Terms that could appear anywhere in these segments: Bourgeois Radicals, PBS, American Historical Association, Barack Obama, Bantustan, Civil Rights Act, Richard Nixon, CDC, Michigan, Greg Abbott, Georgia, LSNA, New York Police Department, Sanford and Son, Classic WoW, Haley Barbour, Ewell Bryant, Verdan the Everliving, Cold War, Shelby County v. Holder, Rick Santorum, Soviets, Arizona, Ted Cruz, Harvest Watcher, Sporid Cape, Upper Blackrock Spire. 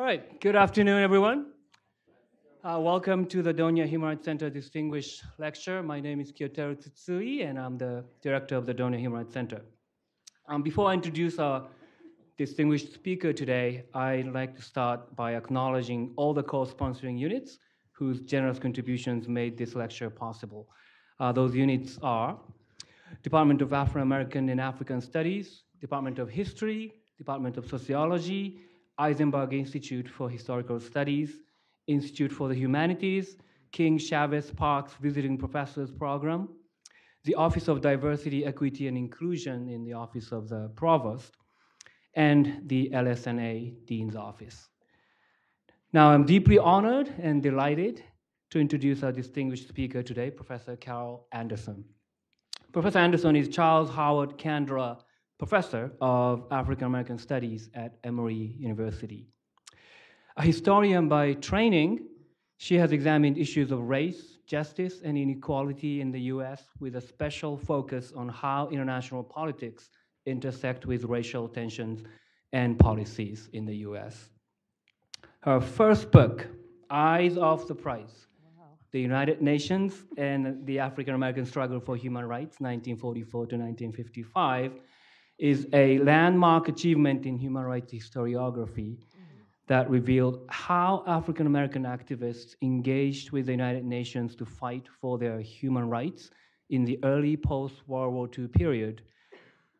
All right, good afternoon, everyone. Welcome to the Donya Human Rights Center Distinguished Lecture. My name is Kiyotaro Tsutsui, and I'm the director of the Donya Human Rights Center. Before I introduce our distinguished speaker today, I'd like to start by acknowledging all the co-sponsoring units whose generous contributions made this lecture possible. Those units are Department of Afro-American and African Studies, Department of History, Department of Sociology, Eisenberg Institute for Historical Studies, Institute for the Humanities, King Chavez Parks Visiting Professors Program, the Office of Diversity, Equity, and Inclusion in the Office of the Provost, and the LSNA Dean's Office. Now, I'm deeply honored and delighted to introduce our distinguished speaker today, Professor Carol Anderson. Professor Anderson is Charles Howard Kandra Professor of African American Studies at Emory University. A historian by training, she has examined issues of race, justice, and inequality in the US with a special focus on how international politics intersect with racial tensions and policies in the US. Her first book, Eyes Off the Prize, The United Nations and the African American Struggle for Human Rights, 1944 to 1955, is a landmark achievement in human rights historiography that revealed how African American activists engaged with the United Nations to fight for their human rights in the early post-World War II period,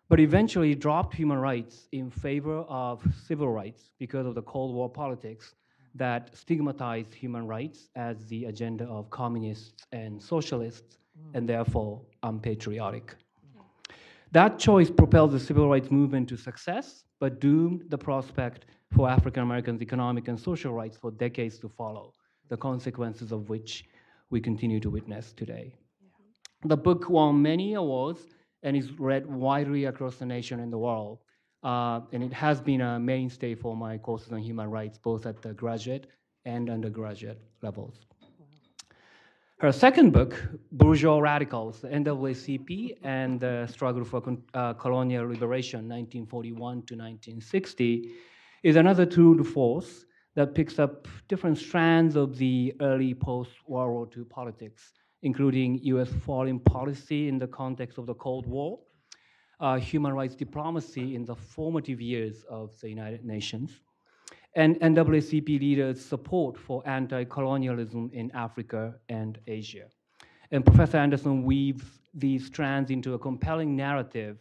but eventually dropped human rights in favor of civil rights because of the Cold War politics that stigmatized human rights as the agenda of communists and socialists, and therefore unpatriotic. That choice propelled the civil rights movement to success, but doomed the prospect for African Americans' economic and social rights for decades to follow, the consequences of which we continue to witness today. Yeah. The book won many awards and is read widely across the nation and the world. And it has been a mainstay for my courses on human rights, both at the graduate and undergraduate levels. Her second book, Bourgeois Radicals, the NAACP and the Struggle for Colonial Liberation, 1941 to 1960, is another tour de force that picks up different strands of the early post-World War II politics, including US foreign policy in the context of the Cold War, human rights diplomacy in the formative years of the United Nations, and NAACP leaders' support for anti-colonialism in Africa and Asia. And Professor Anderson weaves these strands into a compelling narrative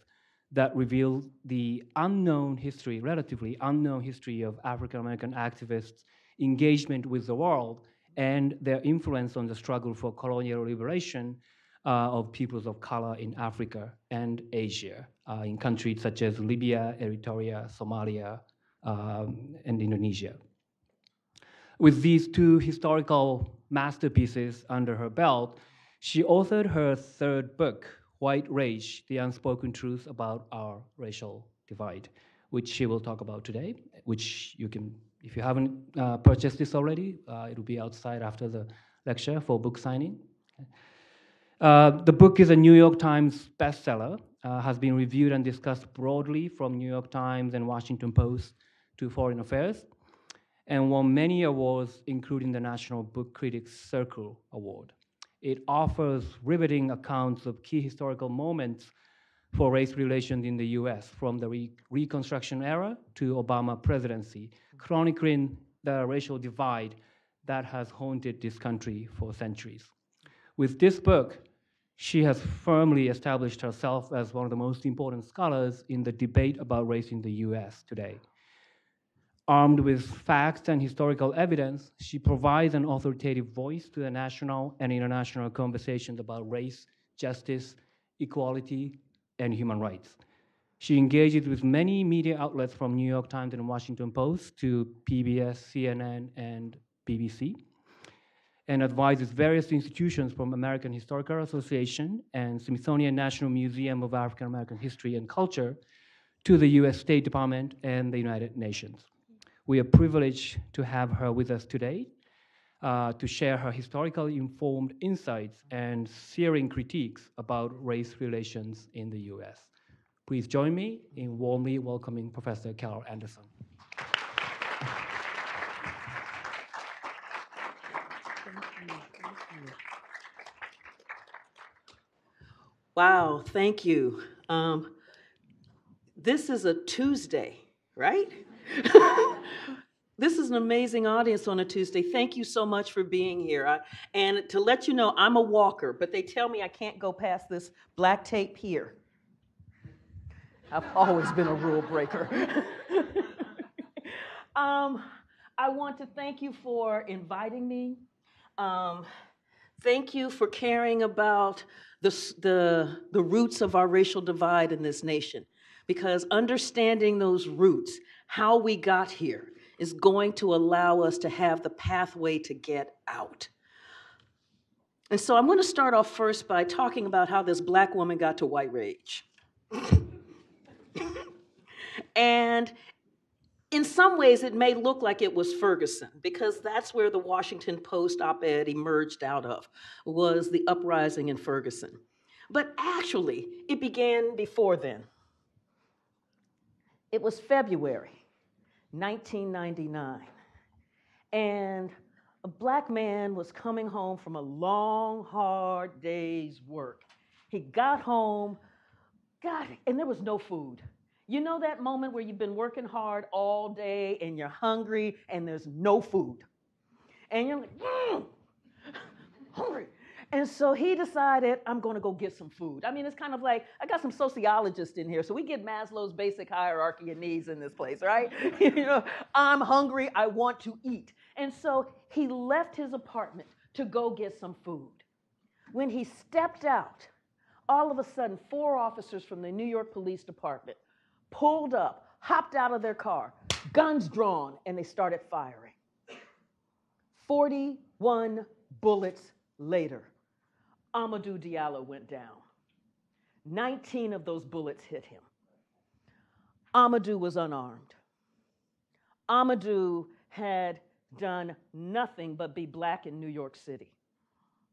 that reveals the unknown history, relatively unknown history of African-American activists' engagement with the world and their influence on the struggle for colonial liberation of peoples of color in Africa and Asia, in countries such as Libya, Eritrea, Somalia, and Indonesia. With these two historical masterpieces under her belt, she authored her third book, White Rage, The Unspoken Truth About Our Racial Divide, which she will talk about today, which you can, if you haven't purchased this already, it'll be outside after the lecture for book signing. The book is a New York Times bestseller, has been reviewed and discussed broadly from New York Times and Washington Post to Foreign Affairs, and won many awards, including the National Book Critics Circle Award. It offers riveting accounts of key historical moments for race relations in the US, from the Reconstruction era to Obama presidency, chronicling the racial divide that has haunted this country for centuries. With this book, she has firmly established herself as one of the most important scholars in the debate about race in the US today. Armed with facts and historical evidence, she provides an authoritative voice to the national and international conversations about race, justice, equality, and human rights. She engages with many media outlets from New York Times and Washington Post to PBS, CNN, and BBC, and advises various institutions from American Historical Association and Smithsonian National Museum of African American History and Culture to the US State Department and the United Nations. We are privileged to have her with us today to share her historically informed insights and searing critiques about race relations in the US. Please join me in warmly welcoming Professor Carol Anderson. Wow, thank you. This is a Tuesday, right? This is an amazing audience on a Tuesday. Thank you so much for being here. And to let you know, I'm a walker, but they tell me I can't go past this black tape here. I've always been a rule breaker. I want to thank you for inviting me. Thank you for caring about the roots of our racial divide in this nation, because understanding those roots, how we got here, is going to allow us to have the pathway to get out. And so I'm going to start off first by talking about how this black woman got to white rage. And in some ways, it may look like it was Ferguson, because that's where the Washington Post op-ed emerged out of, was the uprising in Ferguson. But actually, it began before then. It was February 1999, and a black man was coming home from a long, hard day's work. He got home, and there was no food. You know that moment where you've been working hard all day and you're hungry and there's no food? And you're like, hungry. And so he decided, I'm going to go get some food. I mean, it's kind of like, I got some sociologists in here, so we get Maslow's basic hierarchy of needs in this place, right? You know, I'm hungry, I want to eat. And so he left his apartment to go get some food. When he stepped out, all of a sudden, 4 officers from the New York Police Department pulled up, hopped out of their car, guns drawn, and they started firing. 41 bullets later, Amadou Diallo went down. 19 of those bullets hit him. Amadou was unarmed. Amadou had done nothing but be black in New York City.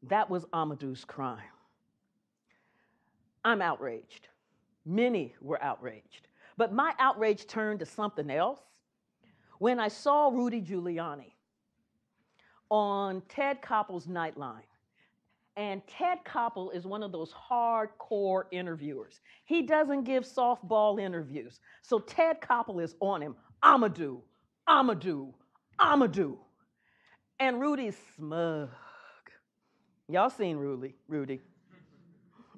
That was Amadou's crime. I'm outraged. Many were outraged. But my outrage turned to something else when I saw Rudy Giuliani on Ted Koppel's Nightline. And Ted Koppel is one of those hardcore interviewers. He doesn't give softball interviews. So Ted Koppel is on him, Amadou, Amadou, Amadou. And Rudy's smug. Y'all seen Rudy.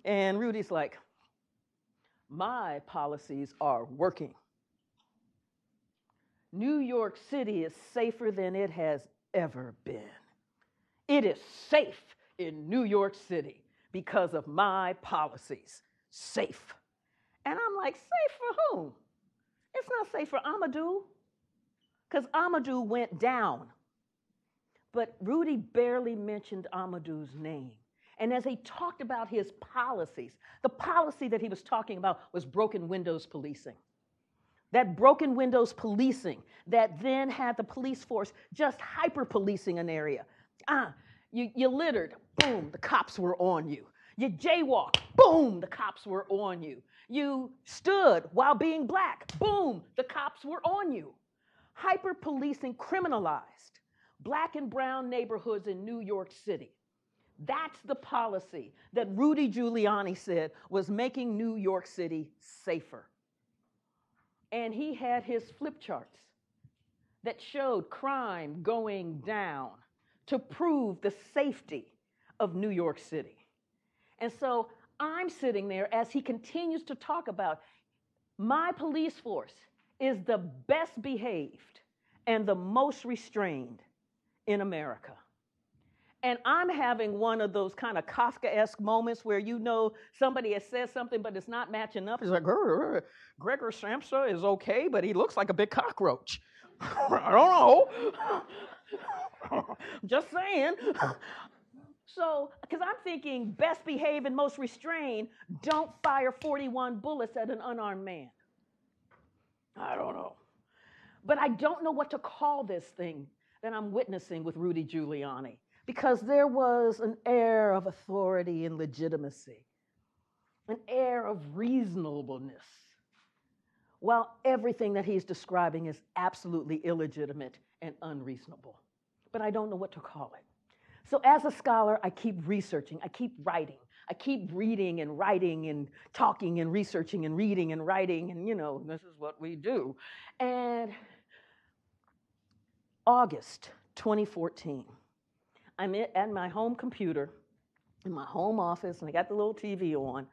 And Rudy's like, my policies are working. New York City is safer than it has ever been. It is safe in New York City because of my policies. Safe. And I'm like, safe for whom? It's not safe for Amadou, because Amadou went down. But Rudy barely mentioned Amadou's name. And as he talked about his policies, the policy that he was talking about was broken windows policing. That broken windows policing that then had the police force just hyper-policing an area. You littered, boom, the cops were on you. You jaywalked, boom, the cops were on you. You stood while being black, boom, the cops were on you. Hyper-policing criminalized black and brown neighborhoods in New York City. That's the policy that Rudy Giuliani said was making New York City safer. And he had his flip charts that showed crime going down to prove the safety of New York City. And so I'm sitting there as he continues to talk about my police force is the best behaved and the most restrained in America. And I'm having one of those kind of Kafkaesque moments where you know somebody has said something, but it's not matching up. It's like, Gregor Samsa is okay, but he looks like a big cockroach. I don't know. Just saying. So, because I'm thinking best behaved and most restrained, don't fire 41 bullets at an unarmed man. I don't know. But I don't know what to call this thing that I'm witnessing with Rudy Giuliani, because there was an air of authority and legitimacy, an air of reasonableness, while everything that he's describing is absolutely illegitimate and unreasonable. But I don't know what to call it. So as a scholar, I keep researching, I keep writing. I keep reading and writing and talking and researching and reading and writing, and you know, this is what we do. And August 2014, I'm at my home computer in my home office, and I got the little TV on.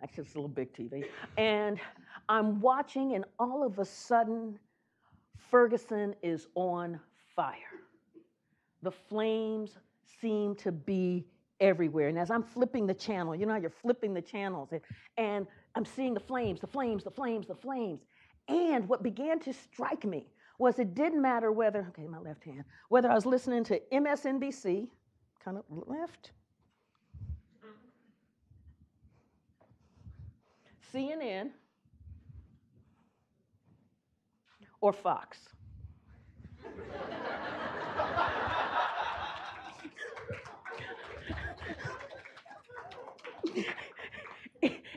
Actually, it's a little big TV. And I'm watching, and all of a sudden, Ferguson is on fire. The flames seem to be everywhere. And as I'm flipping the channel, you know how you're flipping the channels, and I'm seeing the flames, the flames, the flames, the flames. And what began to strike me was it didn't matter whether, okay, my left hand, whether I was listening to MSNBC, kind of left, CNN, or Fox.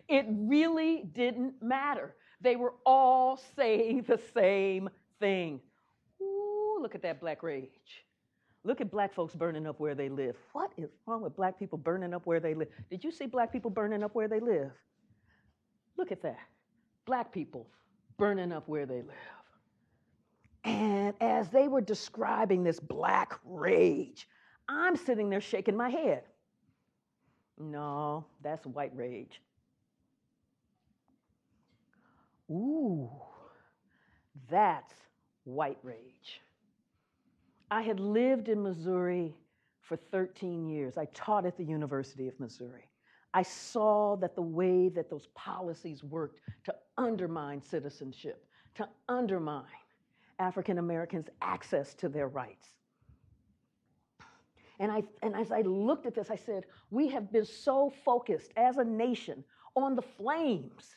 It really didn't matter. They were all saying the same thing. Ooh, look at that black rage. Look at black folks burning up where they live. What is wrong with black people burning up where they live? Did you see black people burning up where they live? Look at that. Black people burning up where they live. And as they were describing this black rage, I'm sitting there shaking my head. No, that's white rage. Ooh, that's white rage. I had lived in Missouri for 13 years. I taught at the University of Missouri. I saw that the way that those policies worked to undermine citizenship, to undermine African Americans' access to their rights. And as I looked at this, I said, we have been so focused as a nation on the flames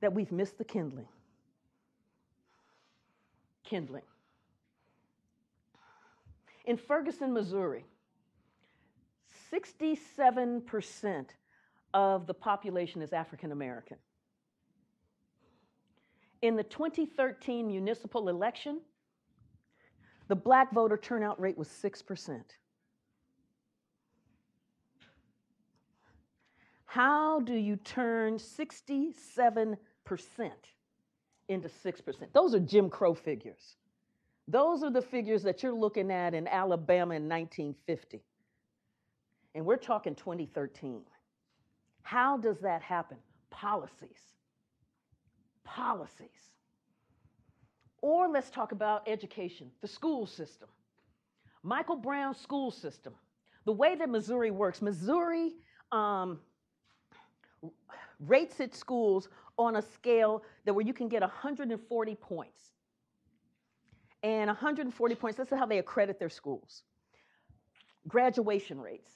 that we've missed the kindling. Kindling. In Ferguson, Missouri, 67% of the population is African American. In the 2013 municipal election, the black voter turnout rate was 6%. How do you turn 67% into 6%? Those are Jim Crow figures. Those are the figures that you're looking at in Alabama in 1950. And we're talking 2013. How does that happen? Policies. Policies. Or let's talk about education, the school system. Michael Brown's school system. The way that Missouri works, Missouri rates its schools on a scale that where you can get 140 points. And 140 points, this is how they accredit their schools. Graduation rates,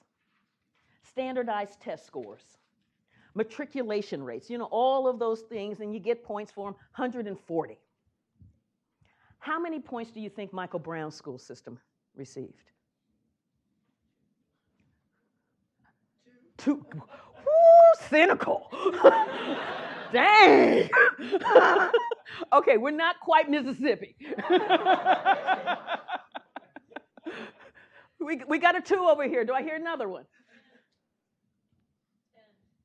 standardized test scores, matriculation rates, you know, all of those things, and you get points for them, 140. How many points do you think Michael Brown's school system received? Two. Woo, cynical. Dang. Okay, we're not quite Mississippi. We got a 2 over here. Do I hear another one?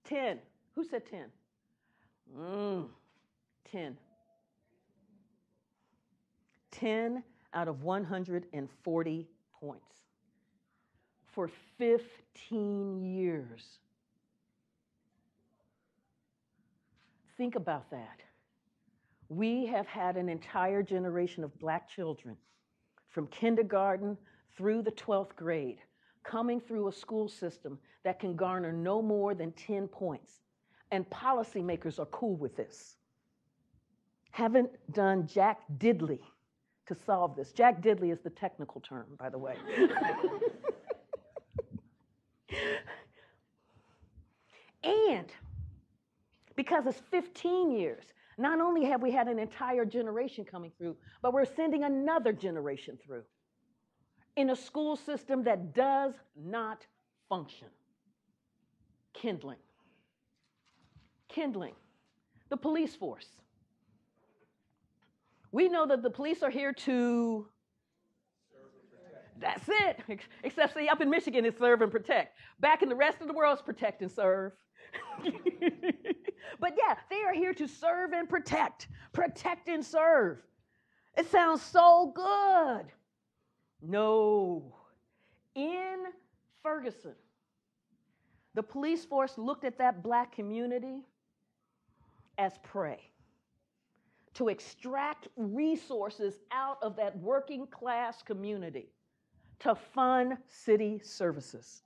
10. Who said 10? 10. 10 out of 140 points. For 15 years. Think about that. We have had an entire generation of black children from kindergarten through the 12th grade coming through a school system that can garner no more than 10 points. And policymakers are cool with this. Haven't done jack diddly to solve this. Jack diddly is the technical term, by the way. And because it's 15 years, not only have we had an entire generation coming through, but we're sending another generation through in a school system that does not function. Kindling. Kindling. The police force. We know that the police are here to That's it. Except, see, up in Michigan, it's serve and protect. Back in the rest of the world, it's protect and serve. But yeah, they are here to serve and protect. Protect and serve. It sounds so good. No. In Ferguson, the police force looked at that black community as prey to extract resources out of that working class community to fund city services.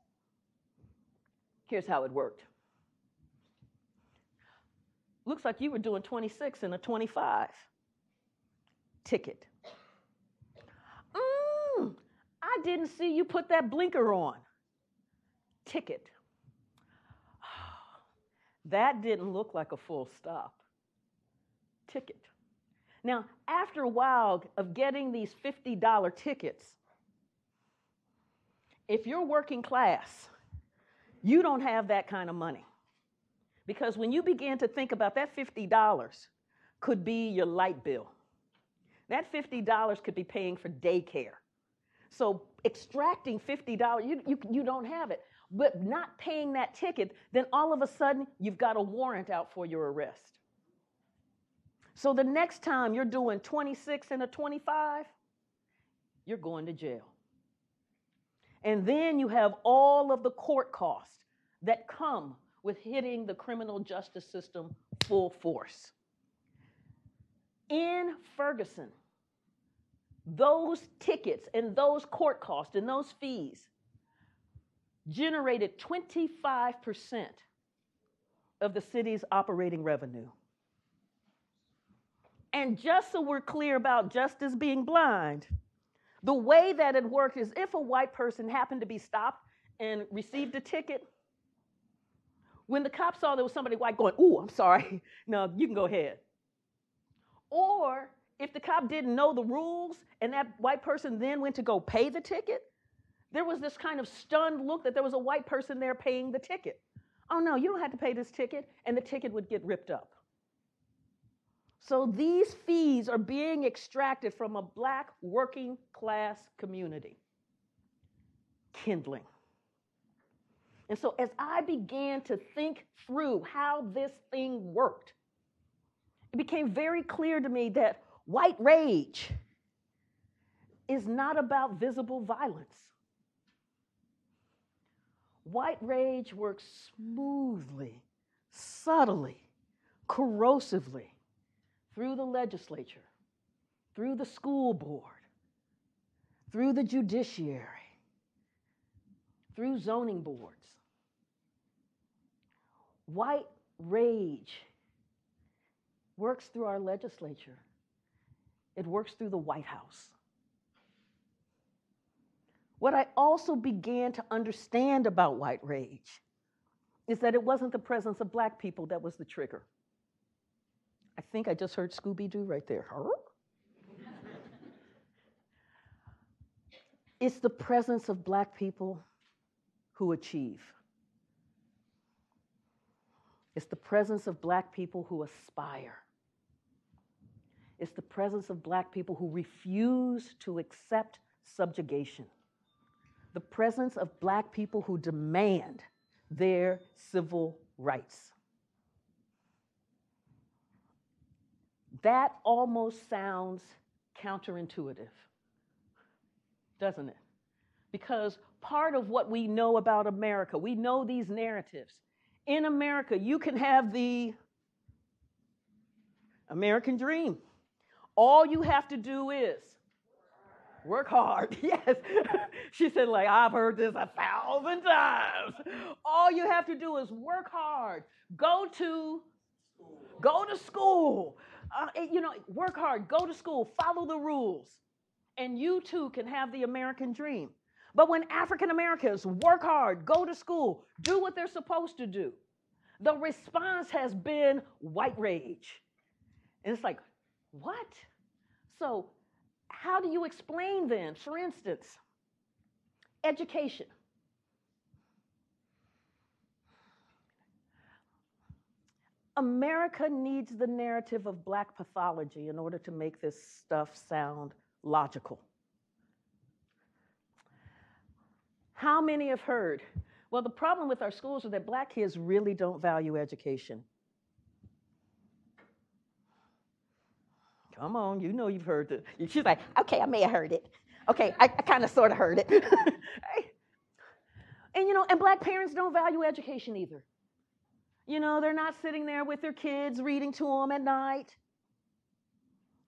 Here's how it worked. Looks like you were doing 26 and a 25 ticket. I didn't see you put that blinker on. Ticket. Oh, that didn't look like a full stop. Ticket. Now, after a while of getting these $50 tickets, if you're working class, you don't have that kind of money. Because when you begin to think about that $50 could be your light bill. That $50 could be paying for daycare. So extracting $50, you don't have it. But not paying that ticket, then all of a sudden you've got a warrant out for your arrest. So the next time you're doing 26 and a 25, you're going to jail. And then you have all of the court costs that come with hitting the criminal justice system full force. In Ferguson, those tickets and those court costs and those fees generated 25% of the city's operating revenue. And just so we're clear about justice being blind, the way that it worked is if a white person happened to be stopped and received a ticket, when the cops saw there was somebody white going, "Ooh, I'm sorry, no, you can go ahead." Or if the cop didn't know the rules and that white person then went to go pay the ticket, there was this kind of stunned look that there was a white person there paying the ticket. Oh no, you don't have to pay this ticket, and the ticket would get ripped up. So these fees are being extracted from a black working class community. Kindling. And so as I began to think through how this thing worked, it became very clear to me that white rage is not about visible violence. White rage works smoothly, subtly, corrosively, through the legislature, through the school board, through the judiciary, through zoning boards. White rage works through our legislature. It works through the White House. What I also began to understand about white rage is that it wasn't the presence of black people that was the trigger. I think I just heard Scooby-Doo right there. It's the presence of black people who achieve. It's the presence of black people who aspire. It's the presence of black people who refuse to accept subjugation. The presence of black people who demand their civil rights. That almost sounds counterintuitive, doesn't it? Because part of what we know about America, we know these narratives. In America, you can have the American dream. All you have to do is work hard. Yes, she said, like, I've heard this 1,000 times. All you have to do is work hard. Go to school. Work hard, go to school, follow the rules, and you too can have the American dream. But when African Americans work hard, go to school, do what they're supposed to do, the response has been white rage. And it's like, what? So how do you explain then, for instance, education? America needs the narrative of black pathology in order to make this stuff sound logical. How many have heard? Well, the problem with our schools is that black kids really don't value education. Come on, you know you've heard it. She's like, okay, I may have heard it. Okay, I kind of sort of heard it. And you know, and black parents don't value education either. You know, they're not sitting there with their kids reading to them at night.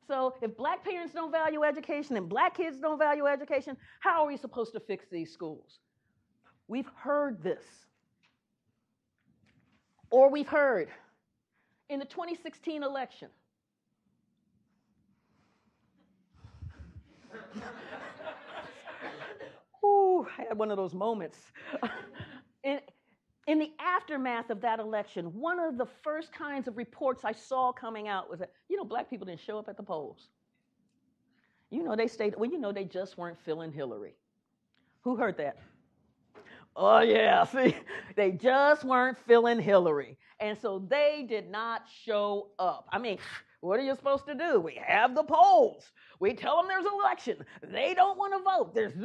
So if black parents don't value education and black kids don't value education, how are we supposed to fix these schools? We've heard this. Or we've heard in the 2016 election. Ooh, I had one of those moments. In the aftermath of that election, one of the first kinds of reports I saw coming out was that, you know, black people didn't show up at the polls. You know, they stayed, well, you know, they just weren't feeling Hillary. Who heard that? Oh, yeah, see, they just weren't feeling Hillary. And so they did not show up. I mean, what are you supposed to do? We have the polls. We tell them there's an election. They don't want to vote. There's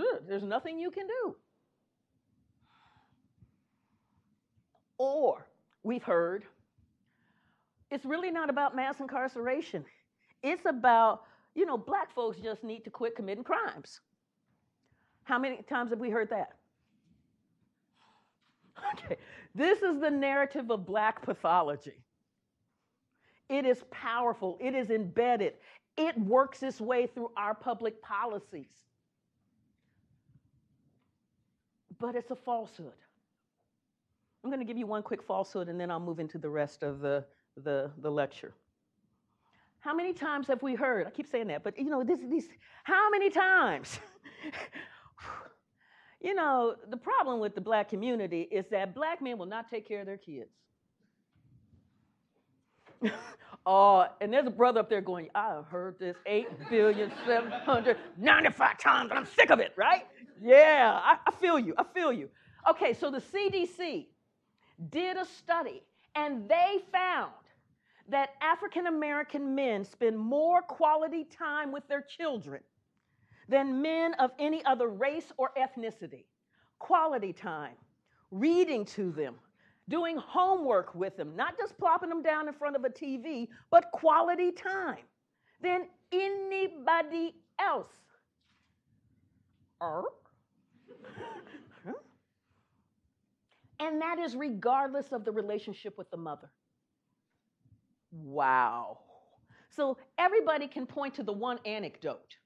nothing you can do. Or we've heard, it's really not about mass incarceration. It's about, you know, black folks just need to quit committing crimes. How many times have we heard that? Okay, this is the narrative of black pathology. It is powerful, it is embedded, it works its way through our public policies. But it's a falsehood. I'm going to give you one quick falsehood and then I'll move into the rest of the lecture. How many times have we heard, I keep saying that, but you know, how many times? You know, the problem with the black community is that black men will not take care of their kids. And there's a brother up there going, I have heard this 8,795 times and I'm sick of it, right? Yeah, I feel you, I feel you. Okay, so the CDC did a study and they found that African American men spend more quality time with their children than men of any other race or ethnicity. Quality time, reading to them, doing homework with them, not just plopping them down in front of a TV, but quality time than anybody else. And that is regardless of the relationship with the mother. Wow. So everybody can point to the one anecdote.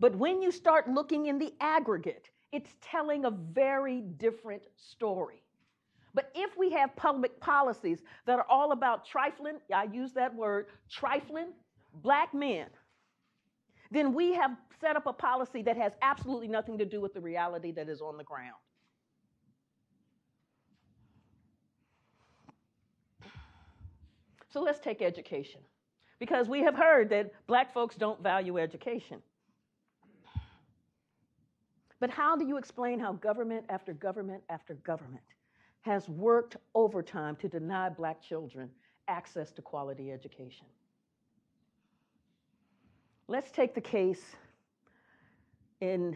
But when you start looking in the aggregate, it's telling a very different story. But if we have public policies that are all about trifling, I use that word, trifling black men, then we have set up a policy that has absolutely nothing to do with the reality that is on the ground. So let's take education, because we have heard that black folks don't value education. But how do you explain how government after government after government has worked overtime to deny black children access to quality education? Let's take the case in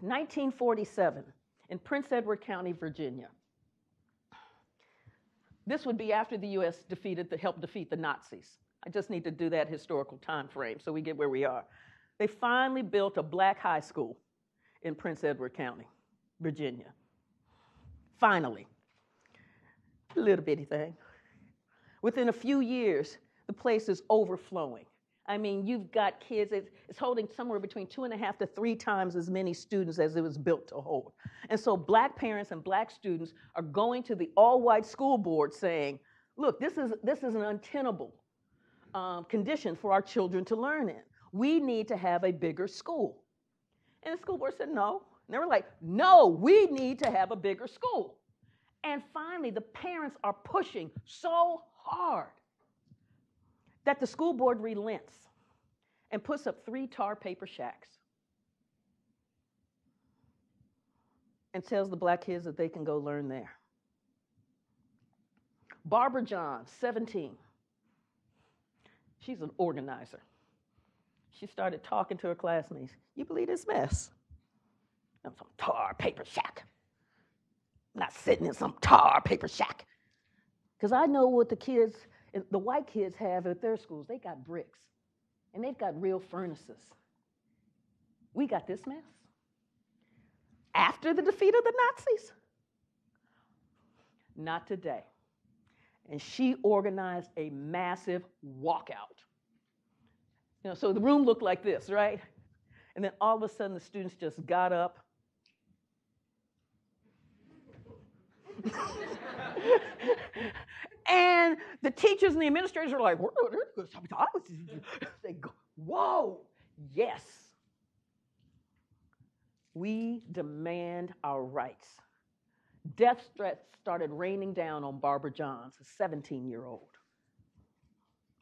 1947 in Prince Edward County, Virginia. This would be after the US helped defeat the Nazis. I just need to do that historical time frame so we get where we are. They finally built a black high school in Prince Edward County, Virginia. Finally, a little bitty thing. Within a few years, the place is overflowing. I mean, you've got kids, it's holding somewhere between 2.5 to 3 times as many students as it was built to hold. And so black parents and black students are going to the all-white school board saying, look, this is an untenable condition for our children to learn in. We need to have a bigger school. And the school board said no. And they were like, no, we need to have a bigger school. And finally, the parents are pushing so hard that the school board relents and puts up 3 tar paper shacks and tells the black kids that they can go learn there. Barbara Johns, 17, she's an organizer. She started talking to her classmates. You believe this mess? I'm some tar paper shack. I'm not sitting in some tar paper shack. Because I know what the kids, the white kids have at their schools. They got bricks, and they've got real furnaces. We got this mess. After the defeat of the Nazis? Not today. And she organized a massive walkout. You know, so the room looked like this, right? And then all of a sudden, the students just got up. And the teachers and the administrators are like, they go, whoa, yes. We demand our rights. Death threats started raining down on Barbara Johns, a 17-year-old,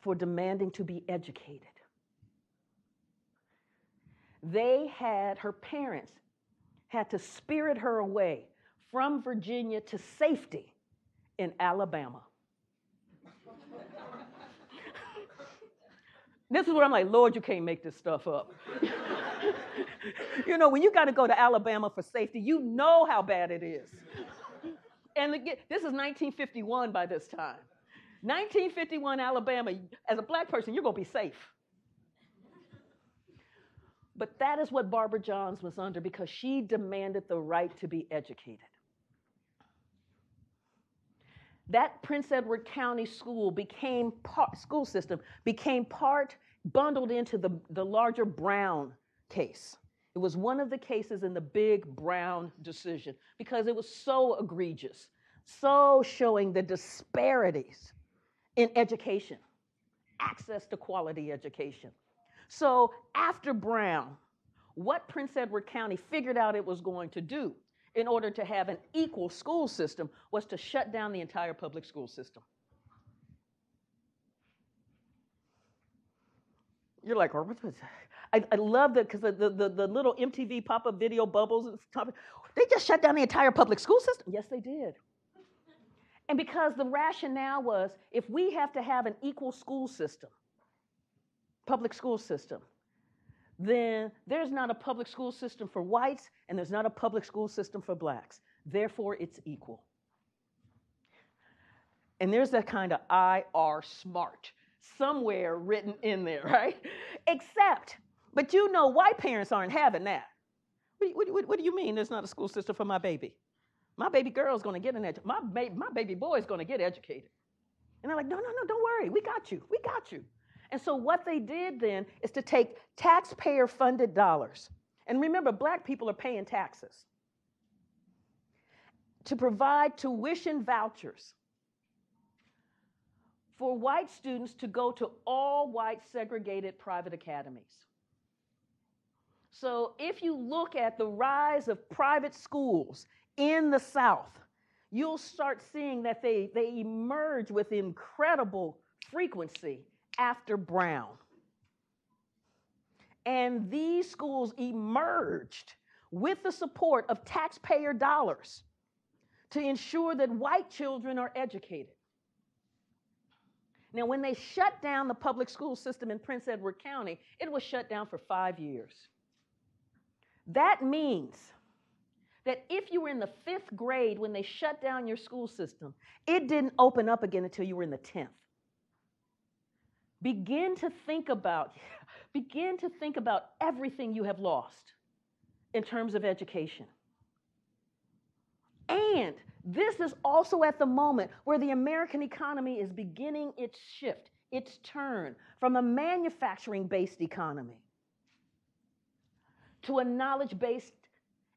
for demanding to be educated. They had, her parents had to spirit her away from Virginia to safety in Alabama. This is where I'm like, Lord, you can't make this stuff up. You know, when you got to go to Alabama for safety, you know how bad it is. And again, this is 1951 by this time. 1951 Alabama, as a black person, you're going to be safe. But that is what Barbara Johns was under, because she demanded the right to be educated. That Prince Edward County school became part, school system became part, bundled into the larger Brown case. It was one of the cases in the big Brown decision because it was so egregious, so showing the disparities in education, access to quality education. So after Brown, what Prince Edward County figured out it was going to do in order to have an equal school system was to shut down the entire public school system. You're like, oh, I love that, because the little MTV pop-up video bubbles, and stuff, they just shut down the entire public school system. Yes, they did. And because the rationale was, if we have to have an equal school system, public school system, then there's not a public school system for whites, and there's not a public school system for blacks. Therefore, it's equal. And there's that kind of I are smart somewhere written in there, right? Except, but you know white parents aren't having that. What do you mean there's not a school system for my baby? My baby girl's going to get an education. My baby boy's going to get educated. And they're like, no, no, no, don't worry. We got you. We got you. And so what they did then is to take taxpayer-funded dollars. And remember, black people are paying taxes to provide tuition vouchers for white students to go to all-white segregated private academies. So if you look at the rise of private schools in the South, you'll start seeing that they emerge with incredible frequency after Brown. And these schools emerged with the support of taxpayer dollars to ensure that white children are educated. Now, when they shut down the public school system in Prince Edward County, it was shut down for 5 years. That means that if you were in the 5th grade when they shut down your school system, it didn't open up again until you were in the 10th. Begin to think about everything you have lost in terms of education. And this is also at the moment where the American economy is beginning its shift, its turn from a manufacturing-based economy to a knowledge-based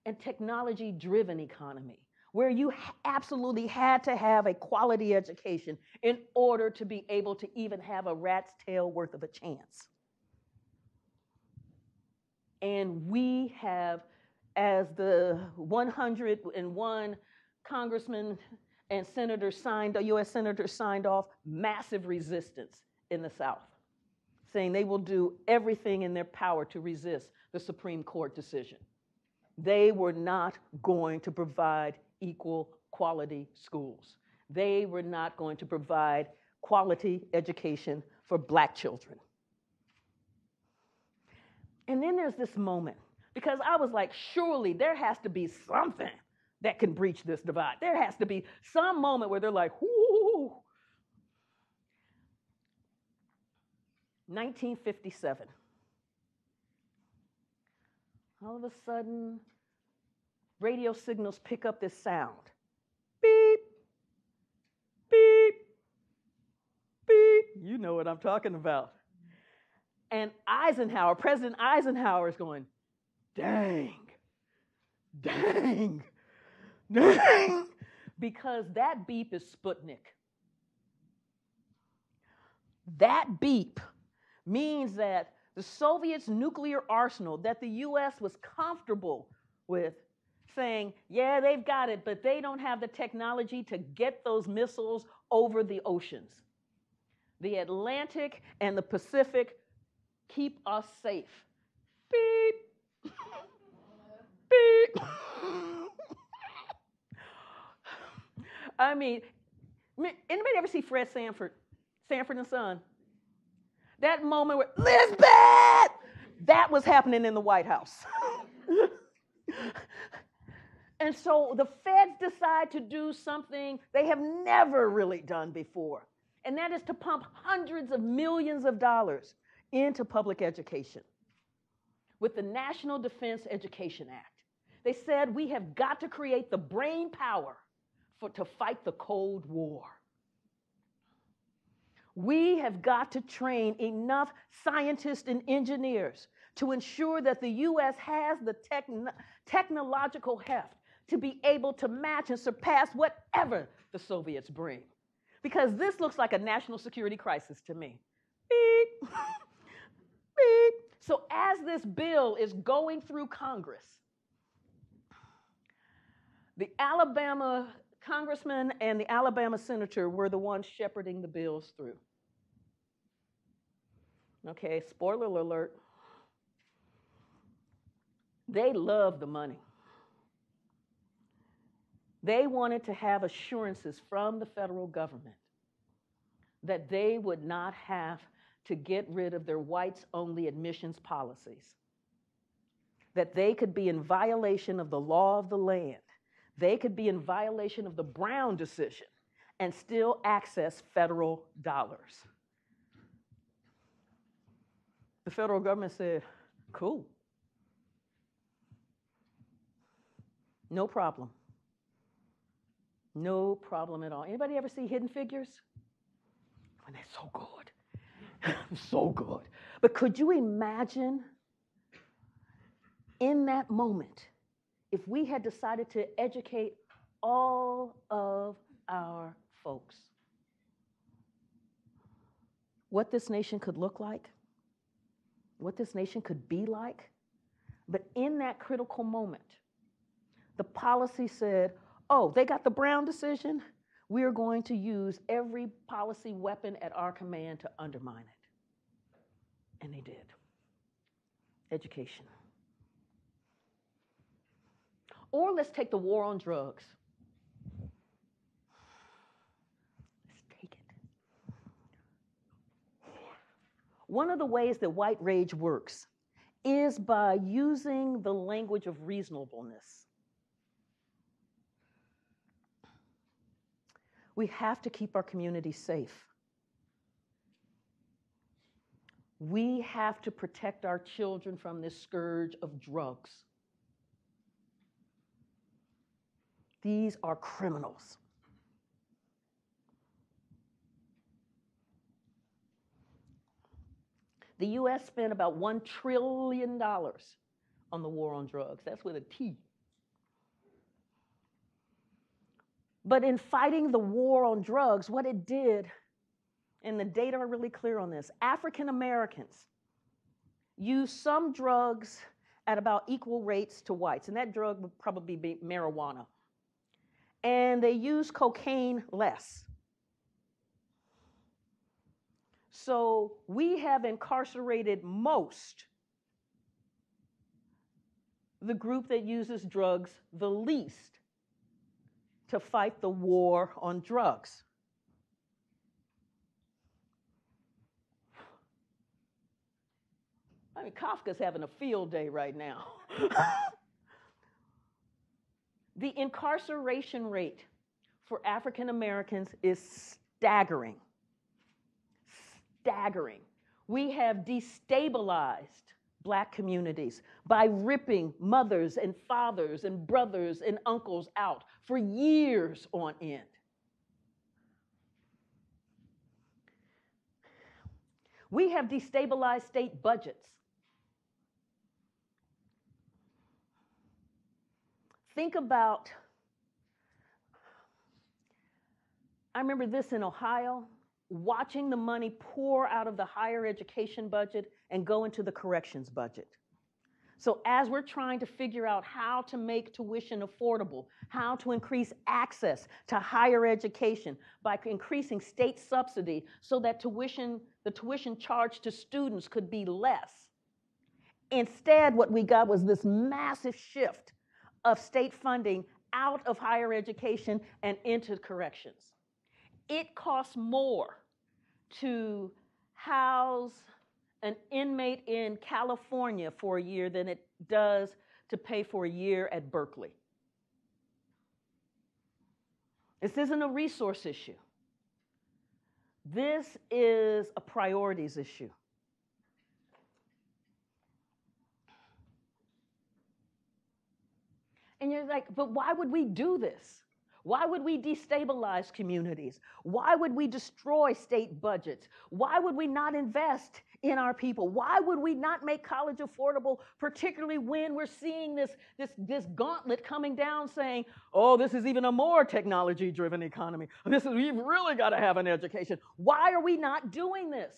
and technology-driven economy, where you absolutely had to have a quality education in order to be able to even have a rat's tail worth of a chance. And we have, as the 101 congressmen and senators signed, US senators signed off, massive resistance in the South, saying they will do everything in their power to resist the Supreme Court decision. They were not going to provide equal quality schools. They were not going to provide quality education for black children. And then there's this moment, because I was like, surely there has to be something that can breach this divide. There has to be some moment where they're like, whoo. 1957. All of a sudden, radio signals pick up this sound. Beep, beep, beep. You know what I'm talking about. And Eisenhower, President Eisenhower is going, dang. Because that beep is Sputnik. That beep means that the Soviets' nuclear arsenal that the U.S. was comfortable with, saying, yeah, they've got it, but they don't have the technology to get those missiles over the oceans. The Atlantic and the Pacific keep us safe. Beep. Beep. I mean, anybody ever see Fred Sanford? Sanford and Son? That moment where, Lisbeth! That was happening in the White House. And so the feds decide to do something they have never really done before, and that is to pump hundreds of millions of dollars into public education with the National Defense Education Act. They said, we have got to create the brain power to fight the Cold War. We have got to train enough scientists and engineers to ensure that the U.S. has the technological heft to be able to match and surpass whatever the Soviets bring. Because this looks like a national security crisis to me. Beep. Beep. So as this bill is going through Congress, the Alabama congressman and the Alabama senator were the ones shepherding the bills through. Okay, spoiler alert. They loved the money. They wanted to have assurances from the federal government that they would not have to get rid of their whites-only admissions policies, that they could be in violation of the law of the land, they could be in violation of the Brown decision and still access federal dollars. The federal government said, cool. No problem. No problem at all. Anybody ever see Hidden Figures? And they're so good. So good. But could you imagine in that moment if we had decided to educate all of our folks, what this nation could look like, what this nation could be like? But in that critical moment, the policy said, oh, they got the Brown decision. We're going to use every policy weapon at our command to undermine it. And they did. Education. Or let's take the war on drugs. Let's take it. One of the ways that white rage works is by using the language of reasonableness. We have to keep our community safe. We have to protect our children from this scourge of drugs. These are criminals. The U.S. spent about $1 trillion on the war on drugs. That's with a T. But in fighting the war on drugs, what it did, and the data are really clear on this, African Americans use some drugs at about equal rates to whites, and that drug would probably be marijuana. And they use cocaine less. So we have incarcerated most the group that uses drugs the least to fight the war on drugs. I mean, Kafka's having a field day right now. The incarceration rate for African Americans is staggering. Staggering. We have destabilized Black communities by ripping mothers and fathers and brothers and uncles out for years on end. We have destabilized state budgets. Think about, I remember this in Ohio, watching the money pour out of the higher education budget and go into the corrections budget. So as we're trying to figure out how to make tuition affordable, how to increase access to higher education by increasing state subsidy so that the tuition charge to students could be less. Instead, what we got was this massive shift of state funding out of higher education and into corrections. It costs more to house an inmate in California for a year than it does to pay for a year at Berkeley. This isn't a resource issue. This is a priorities issue. And you're like, but why would we do this? Why would we destabilize communities? Why would we destroy state budgets? Why would we not invest in our people? Why would we not make college affordable, particularly when we're seeing this gauntlet coming down saying, oh, this is even a more technology-driven economy. We've really got to have an education. Why are we not doing this?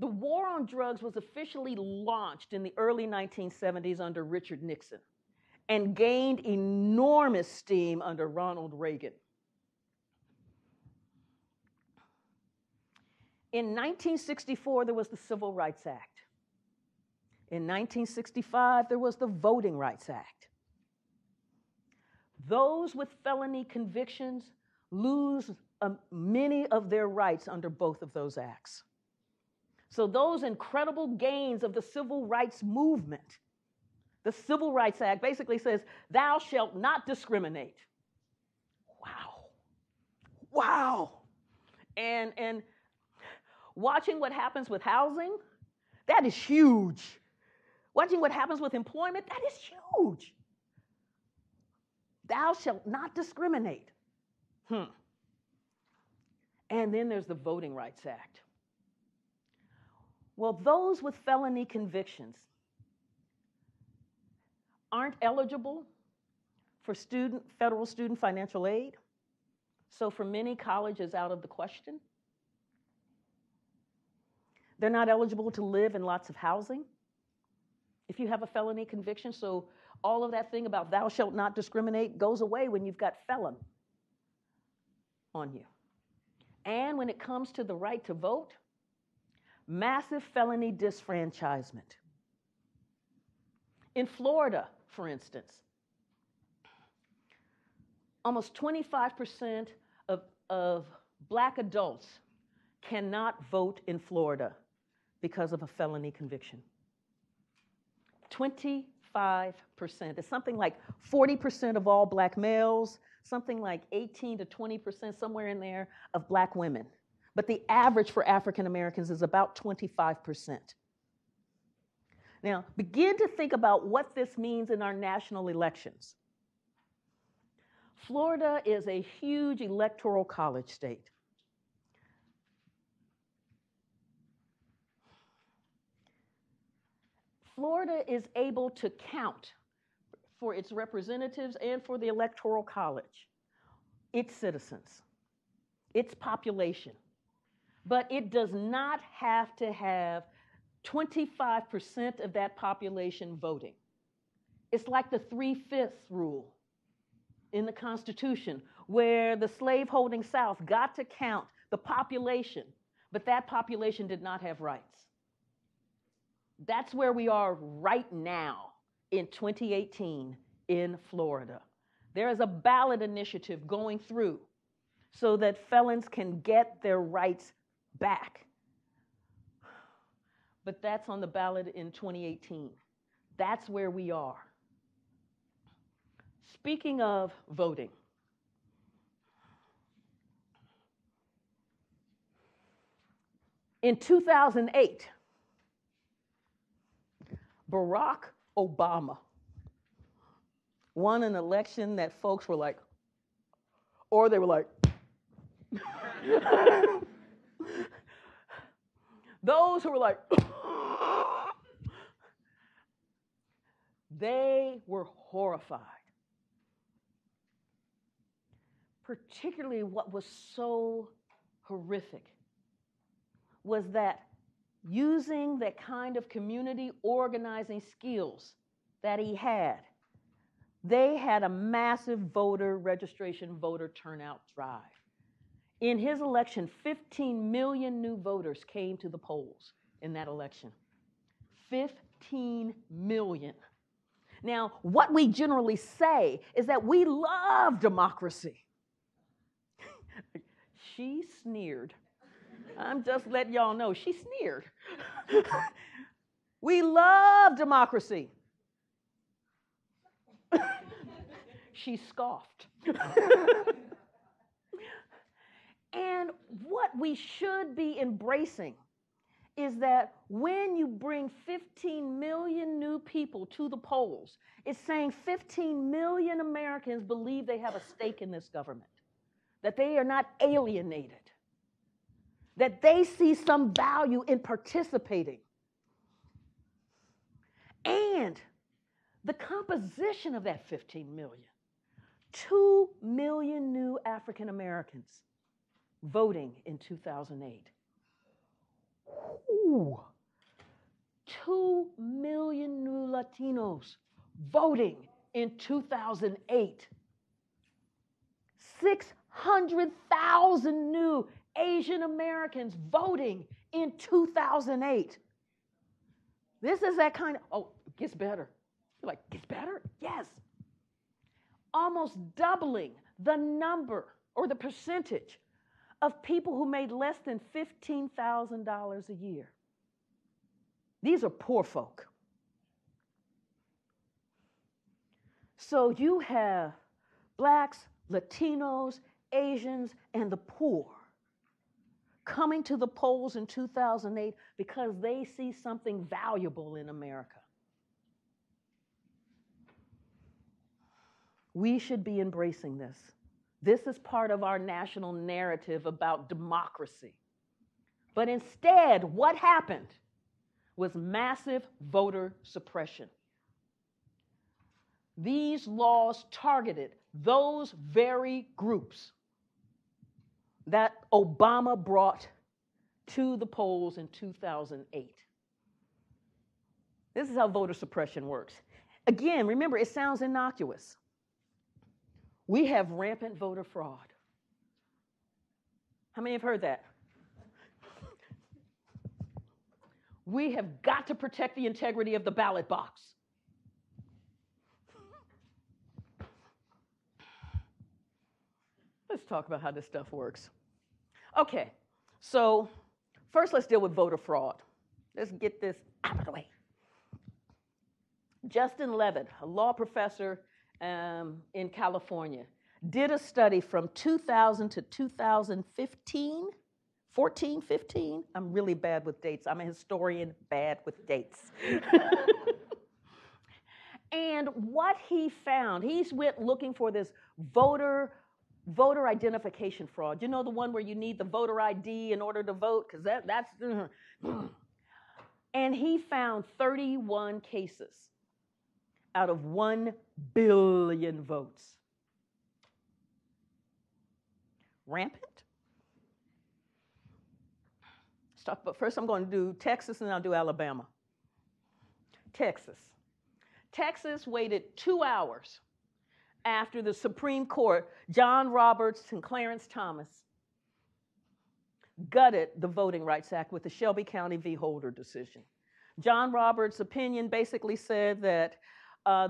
The war on drugs was officially launched in the early 1970s under Richard Nixon, and gained enormous steam under Ronald Reagan. In 1964, there was the Civil Rights Act. In 1965, there was the Voting Rights Act. Those with felony convictions lose many of their rights under both of those acts. So those incredible gains of the Civil Rights Movement. The Civil Rights Act basically says, thou shalt not discriminate. Wow. Wow. And watching what happens with housing, that is huge. Watching what happens with employment, that is huge. Thou shalt not discriminate. And then there's the Voting Rights Act. Well, those with felony convictions aren't eligible for federal student financial aid. So for many, college is out of the question. They're not eligible to live in lots of housing if you have a felony conviction. So all of that thing about thou shalt not discriminate goes away when you've got felon on you. And when it comes to the right to vote, massive felony disfranchisement. In Florida, for instance, almost 25% of Black adults cannot vote in Florida because of a felony conviction. 25%. It's something like 40% of all Black males, something like 18 to 20%, somewhere in there, of Black women. But the average for African Americans is about 25%. Now, begin to think about what this means in our national elections. Florida is a huge electoral college state. Florida is able to count for its representatives and for the electoral college, its citizens, its population. But it does not have to have 25% of that population voting. It's like the 3/5 rule in the Constitution, where the slaveholding South got to count the population, but that population did not have rights. That's where we are right now in 2018 in Florida. There is a ballot initiative going through so that felons can get their rights back. But that's on the ballot in 2018. That's where we are. Speaking of voting, in 2008, Barack Obama won an election that folks were like, or they were like, those who were like, they were horrified. Particularly what was so horrific was that using that kind of community organizing skills that he had, they had a massive voter registration, voter turnout drive. In his election, 15 million new voters came to the polls in that election. 15 million. Now, what we generally say is that we love democracy. She sneered. I'm just letting y'all know, she sneered. We love democracy. She scoffed. And what we should be embracing is that when you bring 15 million new people to the polls, it's saying 15 million Americans believe they have a stake in this government, that they are not alienated, that they see some value in participating. And the composition of that 15 million, 2 million new African Americans voting in 2008. Ooh, 2 million new Latinos voting in 2008. 600,000 new Asian Americans voting in 2008. This is that kind of, oh, it gets better. You're like, gets better? Yes. Almost doubling the number or the percentage of people who made less than $15,000 a year. These are poor folk. So you have blacks, Latinos, Asians, and the poor coming to the polls in 2008 because they see something valuable in America. We should be embracing this. This is part of our national narrative about democracy. But instead, what happened was massive voter suppression. These laws targeted those very groups that Obama brought to the polls in 2008. This is how voter suppression works. Again, remember, it sounds innocuous. We have rampant voter fraud. How many have heard that? We have got to protect the integrity of the ballot box. Let's talk about how this stuff works. Okay, so first let's deal with voter fraud. Let's get this out of the way. Justin Leavitt, a law professor in California, did a study from 2000 to 2015, 14, 15. I'm really bad with dates. I'm a historian, bad with dates. And what he found, he went looking for this voter identification fraud. You know, the one where you need the voter ID in order to vote, because that's... And he found 31 cases out of 1 billion votes. Rampant? But first I'm going to do Texas, and I'll do Alabama. Texas. Texas waited 2 hours after the Supreme Court, John Roberts and Clarence Thomas, gutted the Voting Rights Act with the Shelby County v. Holder decision. John Roberts' opinion basically said that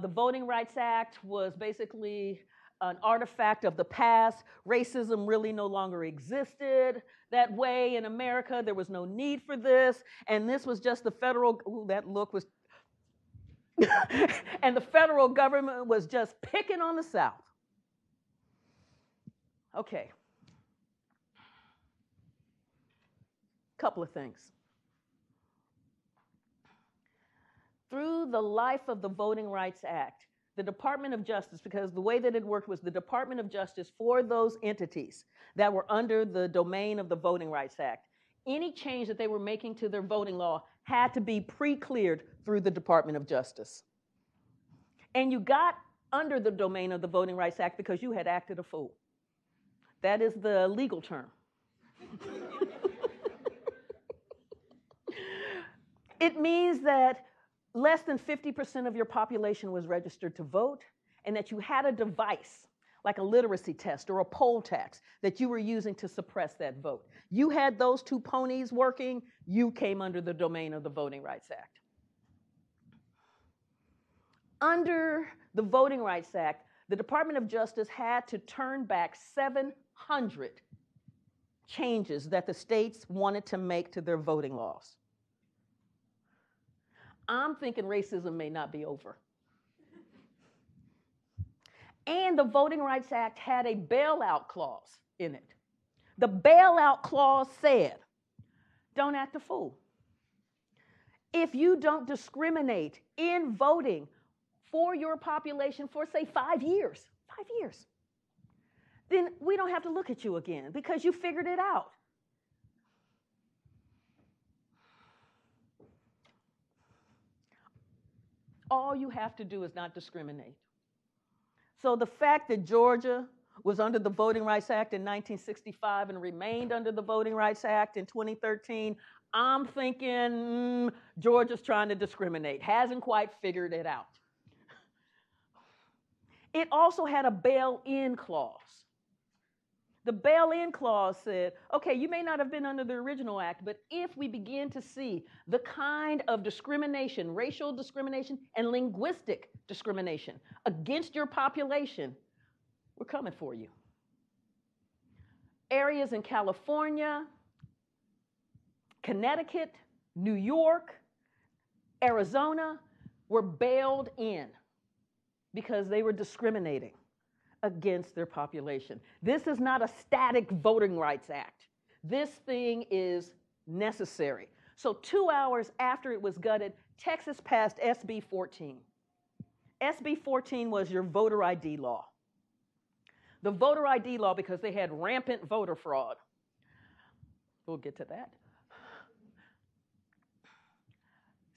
the Voting Rights Act was basically an artifact of the past. Racism really no longer existed that way in America. There was no need for this. And this was just the federal, ooh, that look was, And the federal government was just picking on the South. Okay. Couple of things. Through the life of the Voting Rights Act, the Department of Justice, because the way that it worked was the Department of Justice for those entities that were under the domain of the Voting Rights Act, any change that they were making to their voting law had to be pre-cleared through the Department of Justice. And you got under the domain of the Voting Rights Act because you had acted a fool. That is the legal term. It means that less than 50% of your population was registered to vote, and that you had a device, like a literacy test or a poll tax, that you were using to suppress that vote. You had those two ponies working, you came under the domain of the Voting Rights Act. Under the Voting Rights Act, the Department of Justice had to turn back 700 changes that the states wanted to make to their voting laws. I'm thinking racism may not be over. And the Voting Rights Act had a bailout clause in it. The bailout clause said, don't act a fool. If you don't discriminate in voting for your population for, say, 5 years, 5 years, then we don't have to look at you again because you figured it out. All you have to do is not discriminate. So the fact that Georgia was under the Voting Rights Act in 1965 and remained under the Voting Rights Act in 2013, I'm thinking Georgia's trying to discriminate, hasn't quite figured it out. It also had a bail-in clause. The bail-in clause said, okay, you may not have been under the original act, but if we begin to see the kind of discrimination, racial discrimination and linguistic discrimination against your population, we're coming for you. Areas in California, Connecticut, New York, Arizona were bailed in because they were discriminating against their population. This is not a static Voting Rights Act. This thing is necessary. So 2 hours after it was gutted, Texas passed SB 14. SB 14 was your voter ID law. The voter ID law, because they had rampant voter fraud. We'll get to that.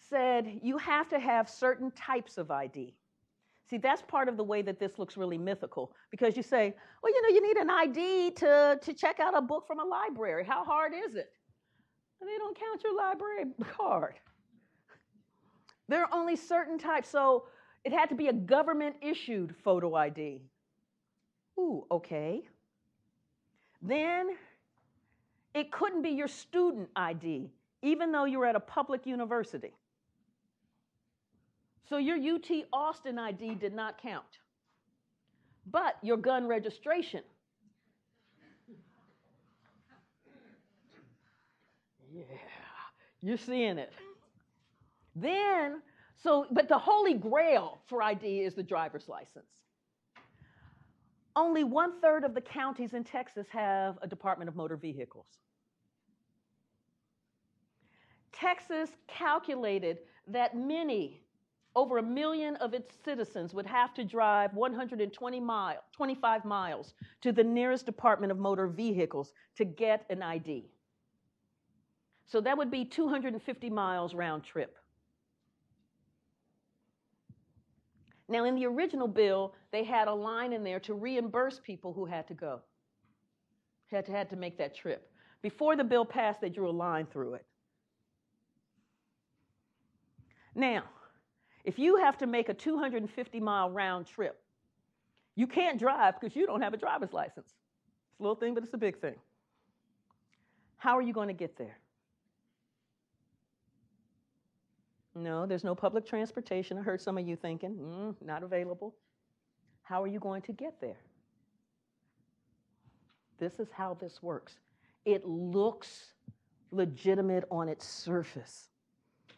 Said you have to have certain types of ID. See, that's part of the way that this looks really mythical, because you say, well, you know, you need an ID to check out a book from a library. How hard is it? And they don't count your library card. There are only certain types, so it had to be a government-issued photo ID. Ooh, okay. Then it couldn't be your student ID, even though you were at a public university. So your UT Austin ID did not count, but your gun registration. Yeah, you're seeing it. Then, so, but the holy grail for ID is the driver's license. Only 1/3 of the counties in Texas have a Department of Motor Vehicles. Texas calculated that many over 1 million of its citizens would have to drive 125 miles to the nearest Department of Motor Vehicles to get an ID. So that would be 250 miles round trip. Now, in the original bill, they had a line in there to reimburse people who had to go, had to make that trip. Before the bill passed, they drew a line through it. Now, if you have to make a 250-mile round trip, you can't drive because you don't have a driver's license. It's a little thing, but it's a big thing. How are you going to get there? No, there's no public transportation. I heard some of you thinking, not available. How are you going to get there? This is how this works. It looks legitimate on its surface.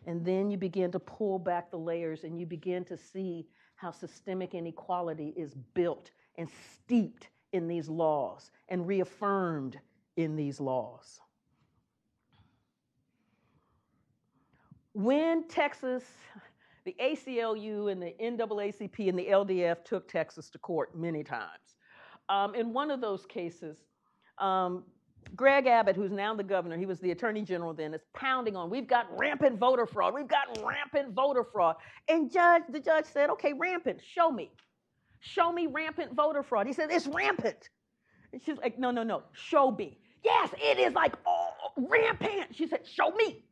And then you begin to pull back the layers and you begin to see how systemic inequality is built and steeped in these laws and reaffirmed in these laws. When Texas, the ACLU and the NAACP and the LDF took Texas to court many times. In one of those cases, Greg Abbott, who's now the governor, he was the attorney general then, is pounding on, we've got rampant voter fraud. We've got rampant voter fraud. And the judge said, okay, rampant, show me. Show me rampant voter fraud. He said, it's rampant. And she's like, no, no, no, show me. Yes, it is like all rampant. She said, show me.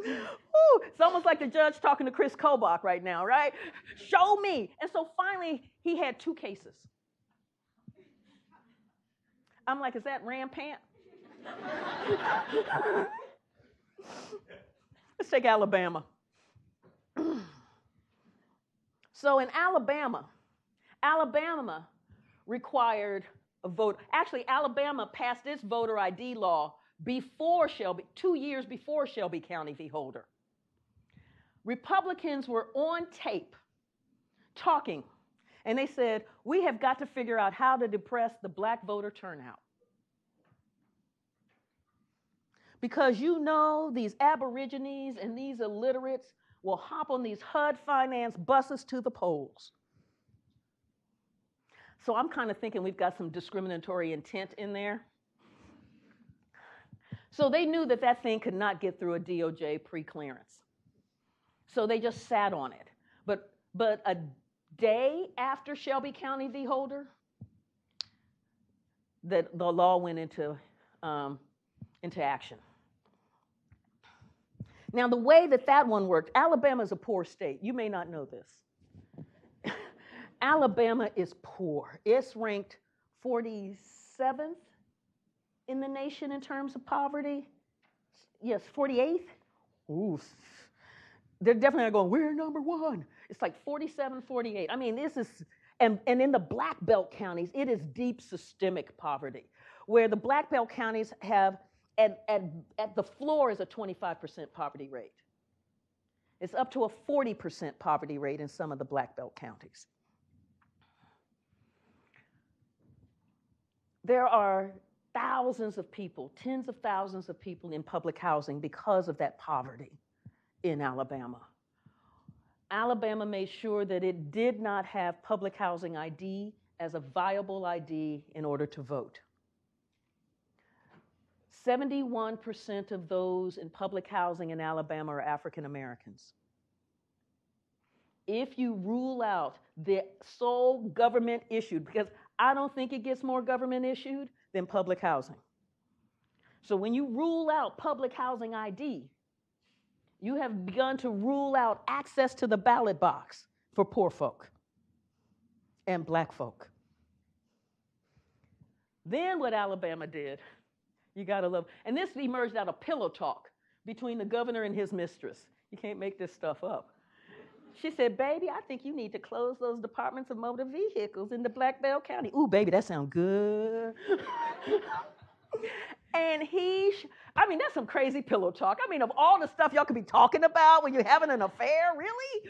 Ooh, it's almost like the judge talking to Chris Kobach right now, right? Show me. And so finally, he had two cases. I'm like, is that rampant? Let's take Alabama. So in Alabama, Alabama required a vote. Actually, Alabama passed its voter ID law before Shelby, 2 years before Shelby County v. Holder. Republicans were on tape talking, and they said, we have got to figure out how to depress the black voter turnout. Because you know these aborigines and these illiterates will hop on these HUD-financed buses to the polls. So I'm kind of thinking we've got some discriminatory intent in there. So they knew that that thing could not get through a DOJ preclearance. So they just sat on it. But a day after Shelby County v. Holder, the law went into action. Now, the way that that one worked, Alabama is a poor state. You may not know this. Alabama is poor. It's ranked 47th. In the nation in terms of poverty? Yes, 48th? Ooh, they're definitely going, we're number one. It's like 47, 48. I mean, this is, and in the Black Belt counties, it is deep systemic poverty, where the Black Belt counties have, at the floor is a 25% poverty rate. It's up to a 40% poverty rate in some of the Black Belt counties. There are thousands of people, tens of thousands of people in public housing because of that poverty in Alabama. Alabama made sure that it did not have public housing ID as a viable ID in order to vote. 71% of those in public housing in Alabama are African Americans. If you rule out the sole government issued, because I don't think it gets more government issued than public housing. So when you rule out public housing ID, you have begun to rule out access to the ballot box for poor folk and black folk. Then what Alabama did, you gotta love, and this emerged out of pillow talk between the governor and his mistress. You can't make this stuff up. She said, baby, I think you need to close those departments of motor vehicles in the Black Belt County. Ooh, baby, that sounds good. And I mean, that's some crazy pillow talk. I mean, of all the stuff y'all could be talking about when you're having an affair, really?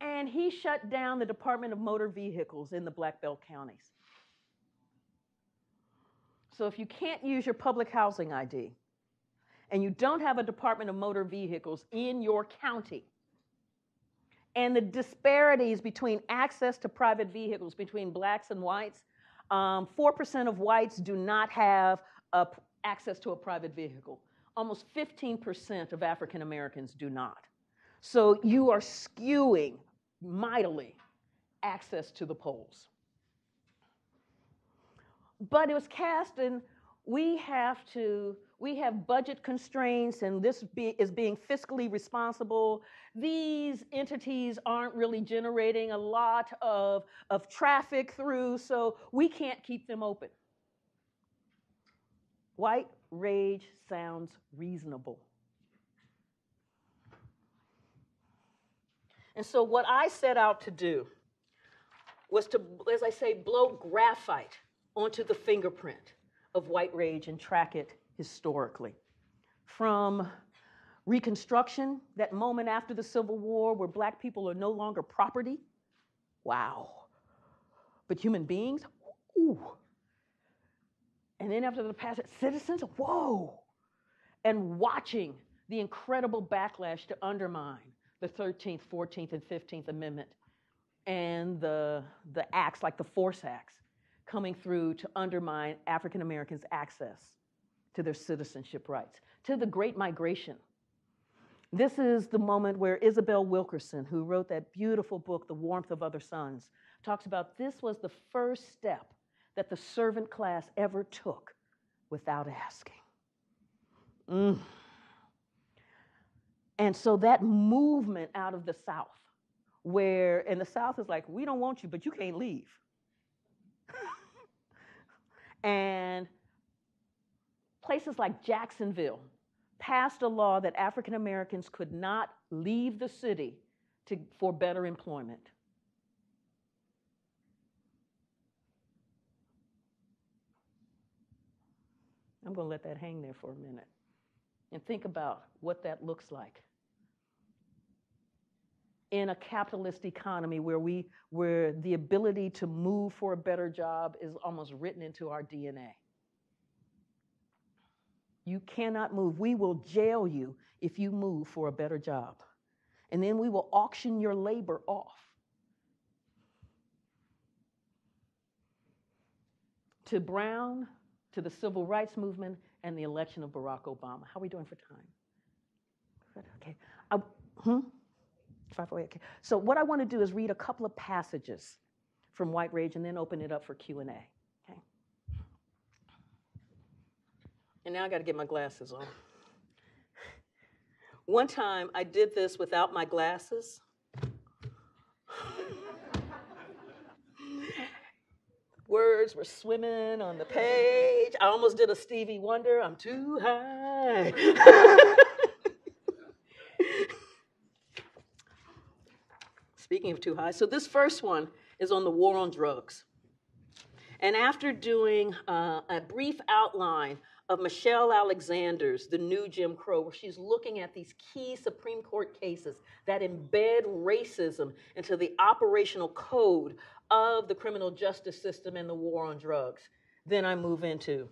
And he shut down the Department of Motor Vehicles in the Black Belt counties. So if you can't use your public housing ID, and you don't have a Department of Motor Vehicles in your county, and the disparities between access to private vehicles between blacks and whites, 4% of whites do not have access to a private vehicle. Almost 15% of African Americans do not. So you are skewing mightily access to the polls. But it was cast in, we have budget constraints, and this is being fiscally responsible. These entities aren't really generating a lot of traffic through, so we can't keep them open. White rage sounds reasonable. And so what I set out to do was to, as I say, blow graphite onto the fingerprint of white rage and track it historically. From Reconstruction, that moment after the Civil War where black people are no longer property, wow, but human beings, ooh. And then after the past, citizens, whoa. And watching the incredible backlash to undermine the 13th, 14th, and 15th Amendment and the acts like the Force Acts coming through to undermine African Americans' access to their citizenship rights, to the Great Migration. This is the moment where Isabel Wilkerson, who wrote that beautiful book, The Warmth of Other Suns, talks about this was the first step that the servant class ever took without asking. Mm. And so that movement out of the South, where, and the South is like, we don't want you, but you can't leave. And places like Jacksonville passed a law that African Americans could not leave the city for better employment. I'm going to let that hang there for a minute and think about what that looks like in a capitalist economy where the ability to move for a better job is almost written into our DNA. You cannot move. We will jail you if you move for a better job. And then we will auction your labor off to Brown, to the Civil Rights Movement, and the election of Barack Obama. How are we doing for time? Good, okay. 5:08, okay. So what I want to do is read a couple of passages from White Rage and then open it up for Q&A, okay? And now I got to get my glasses on. One time I did this without my glasses. Words were swimming on the page. I almost did a Stevie Wonder. I'm too high. Speaking of too high, so this first one is on the war on drugs. And after doing a brief outline of Michelle Alexander's The New Jim Crow, where she's looking at these key Supreme Court cases that embed racism into the operational code of the criminal justice system and the war on drugs. Then I move into,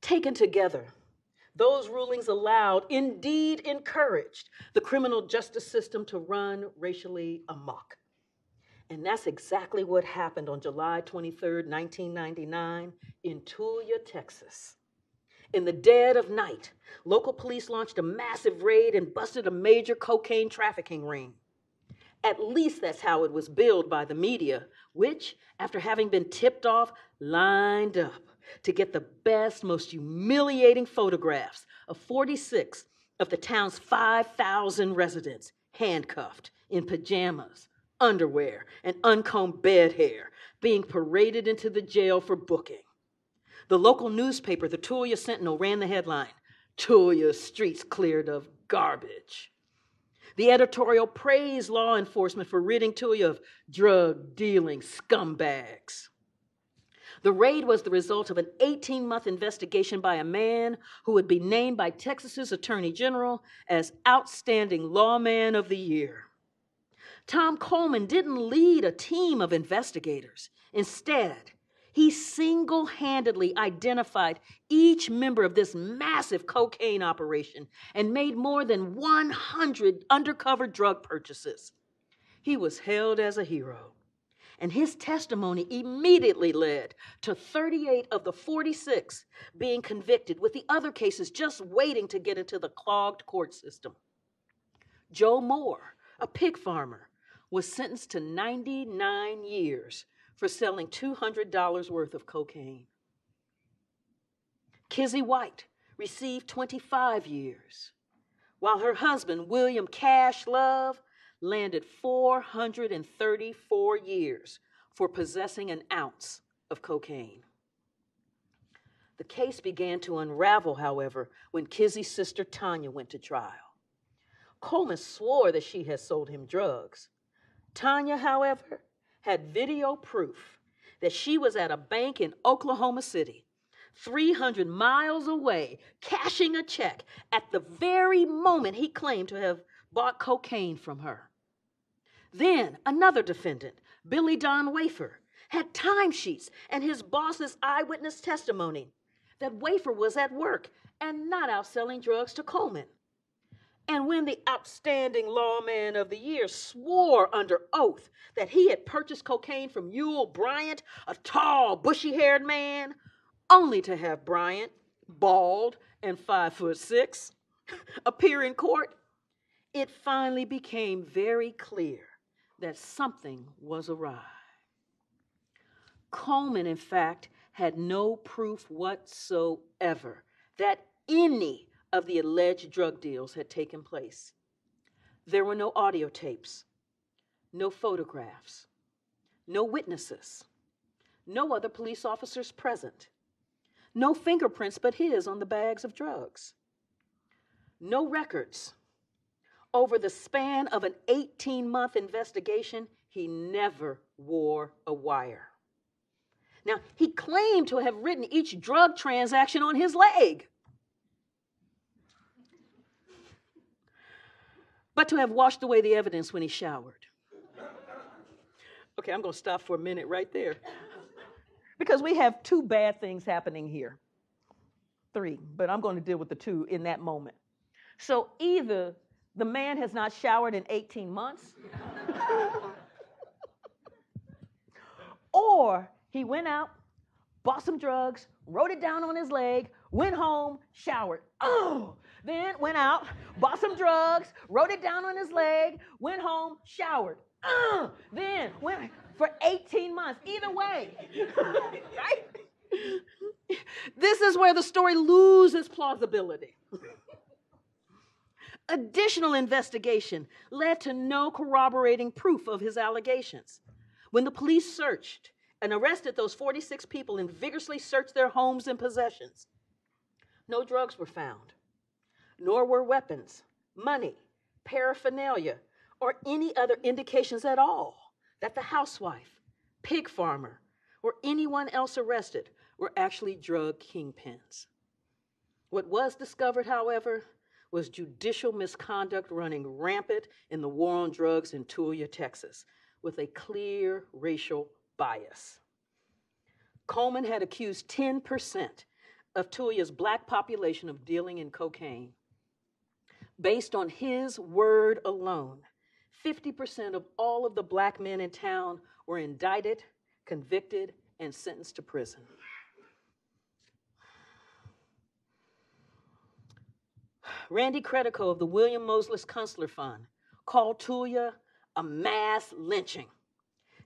taken together, those rulings allowed, indeed encouraged, the criminal justice system to run racially amok. And that's exactly what happened on July 23rd, 1999 in Tulia, Texas. In the dead of night, local police launched a massive raid and busted a major cocaine trafficking ring. At least that's how it was billed by the media, which, after having been tipped off, lined up to get the best, most humiliating photographs of 46 of the town's 5,000 residents, handcuffed, in pajamas, underwear, and uncombed bed hair, being paraded into the jail for booking. The local newspaper, the Tulia Sentinel, ran the headline, "Tulia Streets Cleared of Garbage." The editorial praised law enforcement for ridding Tulia of drug-dealing scumbags. The raid was the result of an 18-month investigation by a man who would be named by Texas's Attorney General as Outstanding Lawman of the Year. Tom Coleman didn't lead a team of investigators. Instead, he single-handedly identified each member of this massive cocaine operation and made more than 100 undercover drug purchases. He was hailed as a hero, and his testimony immediately led to 38 of the 46 being convicted, with the other cases just waiting to get into the clogged court system. Joe Moore, a pig farmer, was sentenced to 99 years for selling $200 worth of cocaine. Kizzy White received 25 years, while her husband, William Cash Love, landed 434 years for possessing an ounce of cocaine. The case began to unravel, however, when Kizzy's sister Tanya went to trial. Coleman swore that she had sold him drugs. Tanya, however, had video proof that she was at a bank in Oklahoma City, 300 miles away, cashing a check at the very moment he claimed to have bought cocaine from her. Then another defendant, Billy Don Wafer, had timesheets and his boss's eyewitness testimony that Wafer was at work and not out selling drugs to Coleman. And when the outstanding lawman of the year swore under oath that he had purchased cocaine from Ewell Bryant, a tall, bushy-haired man, only to have Bryant, bald and 5'6", appear in court, it finally became very clear that something was awry. Coleman, in fact, had no proof whatsoever that any of the alleged drug deals had taken place. There were no audio tapes, no photographs, no witnesses, no other police officers present, no fingerprints but his on the bags of drugs, no records. Over the span of an 18-month investigation, he never wore a wire. Now, he claimed to have written each drug transaction on his leg, but to have washed away the evidence when he showered. Okay, I'm going to stop for a minute right there, because we have two bad things happening here. Three, but I'm going to deal with the two in that moment. So either the man has not showered in 18 months, or he went out, bought some drugs, wrote it down on his leg, went home, showered. Oh! Then went out, bought some drugs, wrote it down on his leg, went home, showered. Oh! Then went for 18 months. Either way, right? This is where the story loses plausibility. Additional investigation led to no corroborating proof of his allegations. When the police searched and arrested those 46 people and vigorously searched their homes and possessions, no drugs were found, nor were weapons, money, paraphernalia, or any other indications at all that the housewife, pig farmer, or anyone else arrested were actually drug kingpins. What was discovered, however, was judicial misconduct running rampant in the war on drugs in Tulia, Texas, with a clear racial bias. Coleman had accused 10% of Tulia's black population of dealing in cocaine. Based on his word alone, 50% of all of the black men in town were indicted, convicted, and sentenced to prison. Randy Credico of the William Moseless Kunstler Fund called Tulia a mass lynching.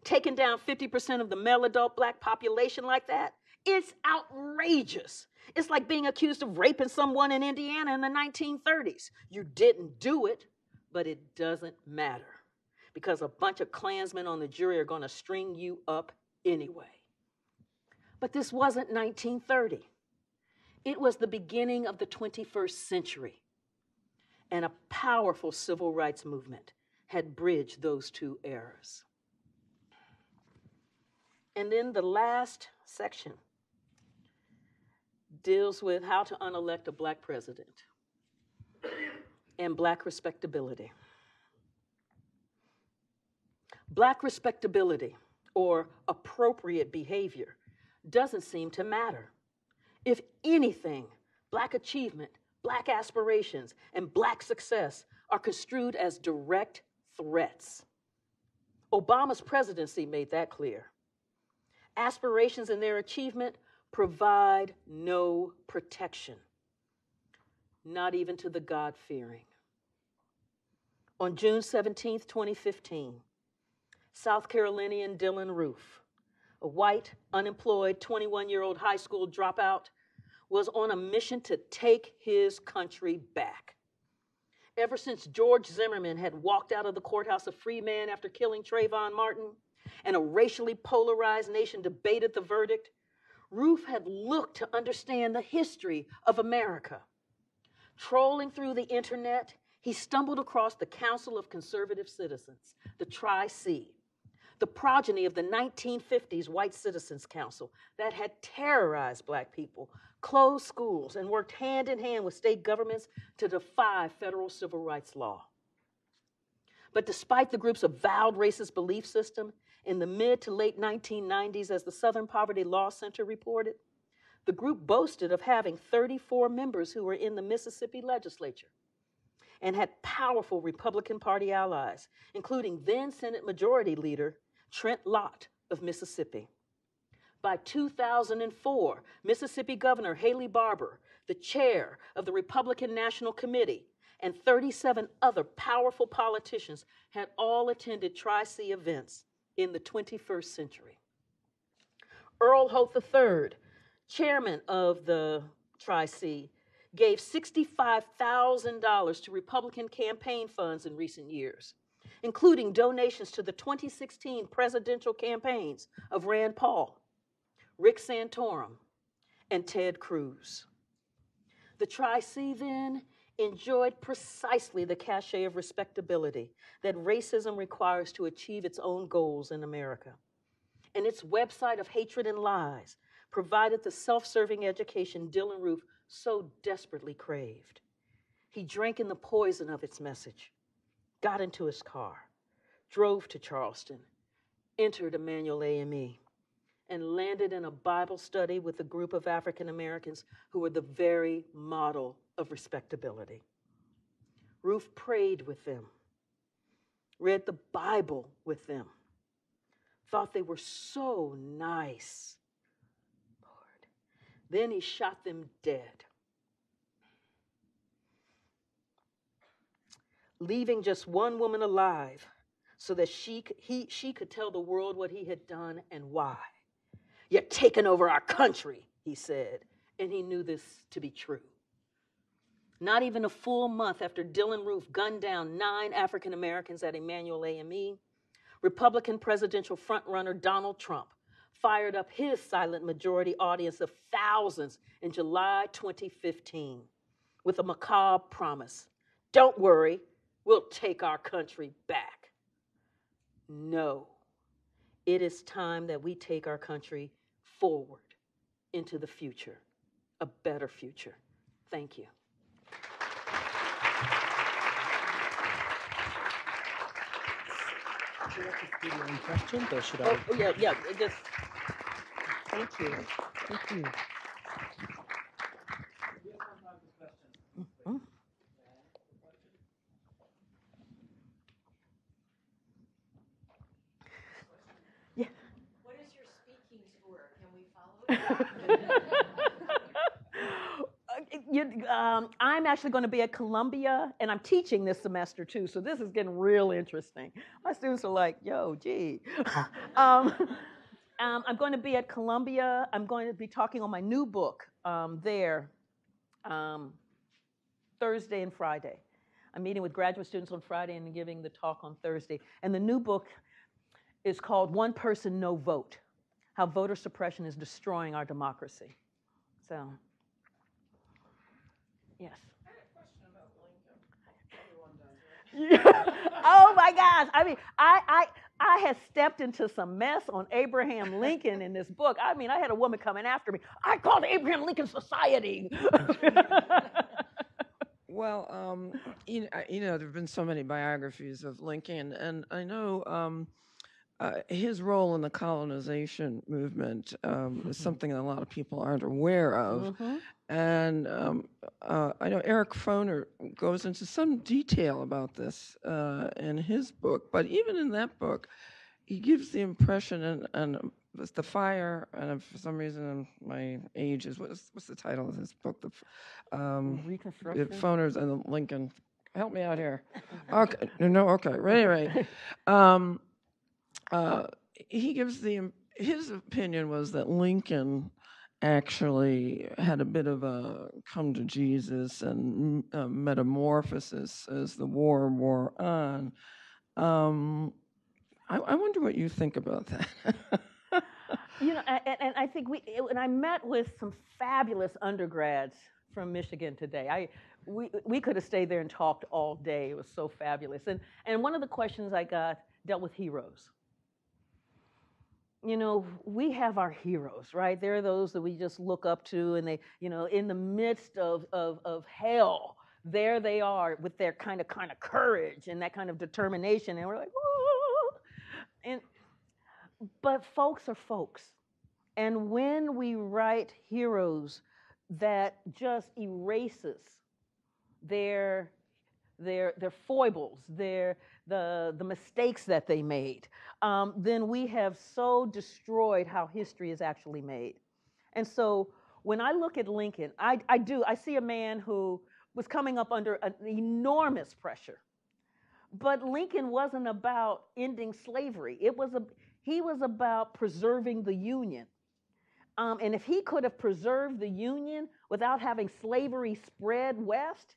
Taking down 50% of the male adult black population like that, it's outrageous. It's like being accused of raping someone in Indiana in the 1930s. You didn't do it, but it doesn't matter, because a bunch of Klansmen on the jury are going to string you up anyway. But this wasn't 1930. It was the beginning of the 21st century, and a powerful civil rights movement had bridged those two eras. And then the last section deals with how to unelect a black president and black respectability. Black respectability, or appropriate behavior, doesn't seem to matter. If anything, black achievement, black aspirations, and black success are construed as direct threats. Obama's presidency made that clear. Aspirations and their achievement provide no protection, not even to the God-fearing. On June 17, 2015, South Carolinian Dylan Roof, a white, unemployed, 21-year-old high school dropout, was on a mission to take his country back. Ever since George Zimmerman had walked out of the courthouse a free man after killing Trayvon Martin, and a racially polarized nation debated the verdict, Roof had looked to understand the history of America. Trolling through the internet, he stumbled across the Council of Conservative Citizens, the Tri-C, the progeny of the 1950s White Citizens Council that had terrorized black people, closed schools, and worked hand in hand with state governments to defy federal civil rights law. But despite the group's avowed racist belief system, in the mid to late 1990s, as the Southern Poverty Law Center reported, the group boasted of having 34 members who were in the Mississippi legislature and had powerful Republican Party allies, including then Senate Majority Leader Trent Lott of Mississippi. By 2004, Mississippi Governor Haley Barbour, the chair of the Republican National Committee, and 37 other powerful politicians had all attended Tri-C events in the 21st century. Earl Holt III, chairman of the Tri-C, gave $65,000 to Republican campaign funds in recent years, including donations to the 2016 presidential campaigns of Rand Paul, Rick Santorum, and Ted Cruz. The Tri-C then enjoyed precisely the cachet of respectability that racism requires to achieve its own goals in America. And its website of hatred and lies provided the self-serving education Dylann Roof so desperately craved. He drank in the poison of its message, got into his car, drove to Charleston, entered Emanuel AME, and landed in a Bible study with a group of African Americans who were the very model of respectability. Roof prayed with them, read the Bible with them, thought they were so nice. Lord. Then he shot them dead, leaving just one woman alive so that she could tell the world what he had done and why. "You're taking over our country," he said, and he knew this to be true. Not even a full month after Dylann Roof gunned down 9 African Americans at Emanuel AME, Republican presidential frontrunner Donald Trump fired up his silent majority audience of thousands in July 2015 with a macabre promise: "Don't worry, we'll take our country back." No, it is time that we take our country forward into the future, a better future. Thank you. Any questions, or should I? Oh, yeah, just thank you. Thank you. Mm-hmm. Yeah. What is your speaking tour? Can we follow? I'm actually going to be at Columbia, and I'm teaching this semester too, so this is getting real interesting. My students are like, yo, gee. I'm going to be at Columbia. I'm going to be talking on my new book there Thursday and Friday. I'm meeting with graduate students on Friday and giving the talk on Thursday. And the new book is called One Person, No Vote: How Voter Suppression is Destroying Our Democracy. So. Yes. I had a question about Lincoln. Everyone does, right? Yeah. Oh my gosh. I mean, I had stepped into some mess on Abraham Lincoln in this book. I mean, I had a woman coming after me. I called the Abraham Lincoln Society. Well, you know, there have been so many biographies of Lincoln, and I know his role in the colonization movement is something that a lot of people aren't aware of. Mm-hmm. And I know Eric Foner goes into some detail about this in his book, but even in that book, he gives the impression, and the fire, and for some reason my age is, what's the title of this book? The Reconstruction? Foner's and Lincoln. Help me out here. Okay, no, okay, anyway. He gives his opinion was that Lincoln actually had a bit of a come to Jesus and metamorphosis as the war wore on. I wonder what you think about that. You know, and I think and I met with some fabulous undergrads from Michigan today. We could have stayed there and talked all day. It was so fabulous. And one of the questions I got dealt with heroes. you know, we have our heroes, right? There are those that we just look up to, and they, you know, in the midst of hell, there they are with their kind of courage and that kind of determination, and we're like, whoa. But folks are folks, and when we write heroes that just erases their foibles, the mistakes that they made, then we have so destroyed how history is actually made. And so when I look at Lincoln, I see a man who was coming up under an enormous pressure. But Lincoln wasn't about ending slavery. He was about preserving the Union. And if he could have preserved the Union without having slavery spread west,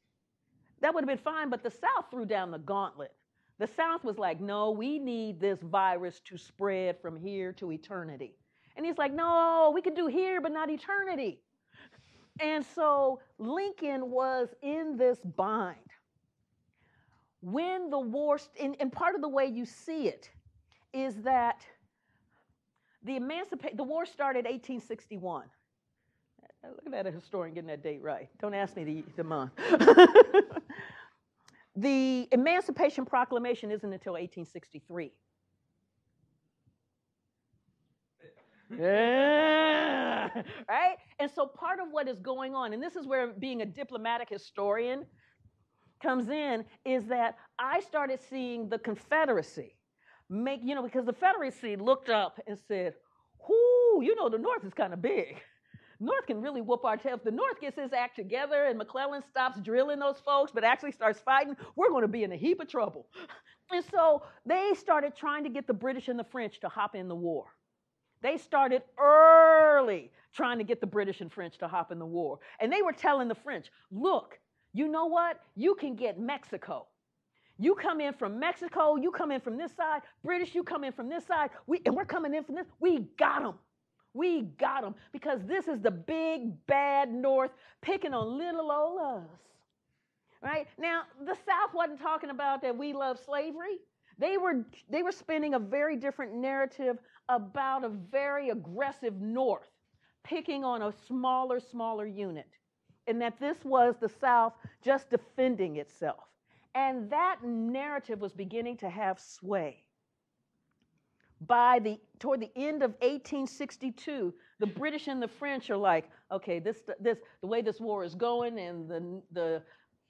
that would have been fine, but the South threw down the gauntlet. The South was like, no, we need this virus to spread from here to eternity. And he's like, no, we can do here, but not eternity. And so Lincoln was in this bind. When the war, and part of the way you see it is that the war started 1861. Look at that historian getting that date right. Don't ask me the month. The Emancipation Proclamation isn't until 1863. Yeah. Right? And so part of what is going on, and this is where being a diplomatic historian comes in, is that I started seeing the Confederacy make, you know, because the Confederacy looked up and said, whoo, you know, the North is kind of big. North can really whoop our tail. If the North gets his act together and McClellan stops drilling those folks but actually starts fighting, we're going to be in a heap of trouble. And so they started trying to get the British and the French to hop in the war. They started early trying to get the British and French to hop in the war. And they were telling the French, look, you know what? You can get Mexico. You come in from Mexico, you come in from this side. British, you come in from this side. And we're coming in from this. We got them. We got them, because this is the big, bad North picking on little old us, right? Now, the South wasn't talking about that we love slavery. They were spinning a very different narrative about a very aggressive North picking on a smaller unit, and that this was the South just defending itself. And that narrative was beginning to have sway. Toward the end of 1862, the British and the French are like, okay, the way this war is going, and the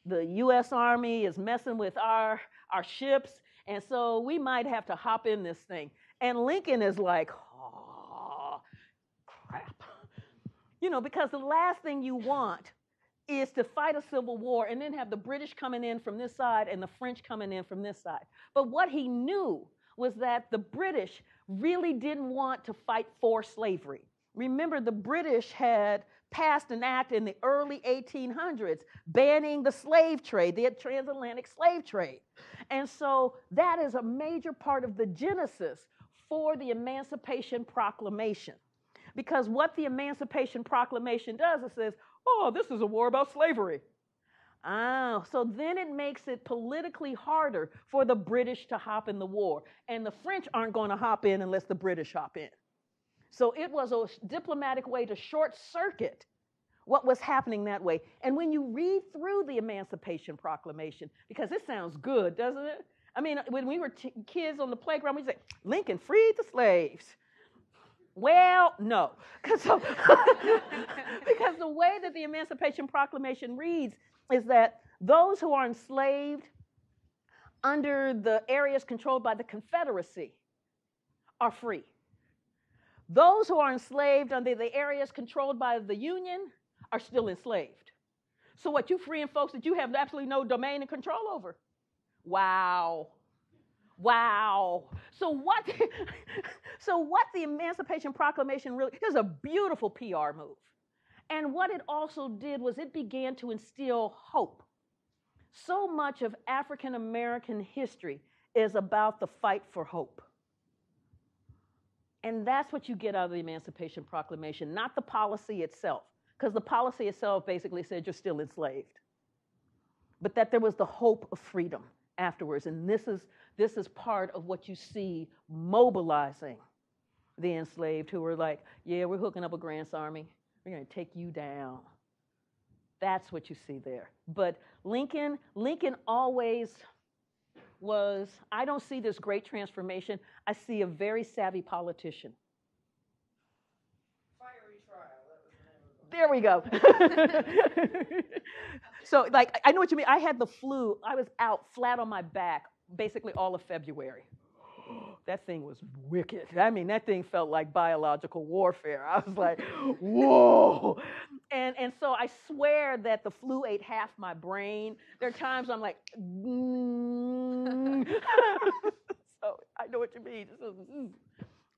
U.S. Army is messing with our ships, and so we might have to hop in this thing. And Lincoln is like, oh, crap. You know, because the last thing you want is to fight a civil war and then have the British coming in from this side and the French coming in from this side. But what he knew was that the British really didn't want to fight for slavery. Remember, the British had passed an act in the early 1800s banning the slave trade, the transatlantic slave trade. And so that is a major part of the genesis for the Emancipation Proclamation. Because what the Emancipation Proclamation does, it says, oh, this is a war about slavery. Oh, so then it makes it politically harder for the British to hop in the war. And the French aren't going to hop in unless the British hop in. So it was a diplomatic way to short circuit what was happening that way. And when you read through the Emancipation Proclamation, because it sounds good, doesn't it? I mean, when we were kids on the playground, we'd say, Lincoln freed the slaves. Well, no, because the way that the Emancipation Proclamation reads is that those who are enslaved under the areas controlled by the Confederacy are free. Those who are enslaved under the areas controlled by the Union are still enslaved. So what, you freeing folks that you have absolutely no domain and control over? Wow. Wow. So what the Emancipation Proclamation really is a beautiful PR move. And what it also did was it began to instill hope. So much of African American history is about the fight for hope. And that's what you get out of the Emancipation Proclamation, not the policy itself, because the policy itself basically said you're still enslaved. But that there was the hope of freedom afterwards. And this is part of what you see mobilizing the enslaved who were like, yeah, we're hooking up a Grant's army. We're going to take you down. That's what you see there. But Lincoln always was, I don't see this great transformation. I see a very savvy politician. Fiery trial. That was the name of it. There we go. So, like, I know what you mean. I had the flu. I was out flat on my back basically all of February. That thing was wicked. I mean, that thing felt like biological warfare. I was like, whoa. And so I swear that the flu ate half my brain. There are times I'm like, So I know what you mean.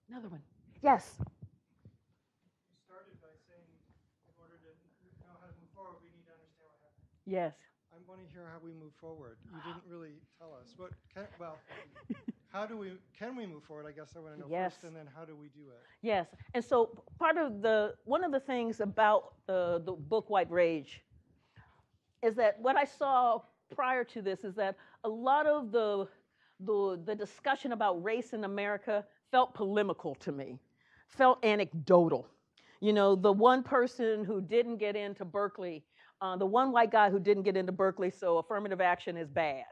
Another one. Yes. You started by saying in order to know how to move forward, we need to understand what happened. Yes. I'm going to hear how we move forward. You didn't really tell us. But, well... How do we, can we move forward? I guess I want to know first, and then how do we do it? Yes, and so part of the, one of the things about the book White Rage is that what I saw prior to this is that a lot of the discussion about race in America felt polemical to me, felt anecdotal. You know, the one person who didn't get into Berkeley, the one white guy who didn't get into Berkeley, so affirmative action is bad.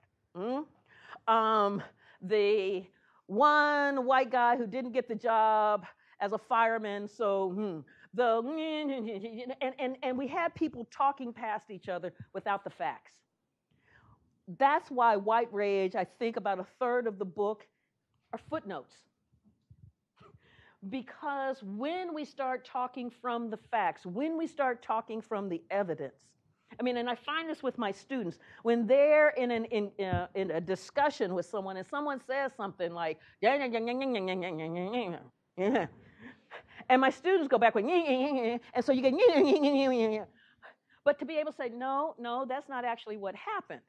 The one white guy who didn't get the job as a fireman, so and we had people talking past each other without the facts. That's why White Rage, I think about a third of the book are footnotes. Because when we start talking from the facts, when we start talking from the evidence, I mean, and I find this with my students. When they're in a discussion with someone and someone says something like, and my students go back with, and so you get, but to be able to say, no, that's not actually what happened.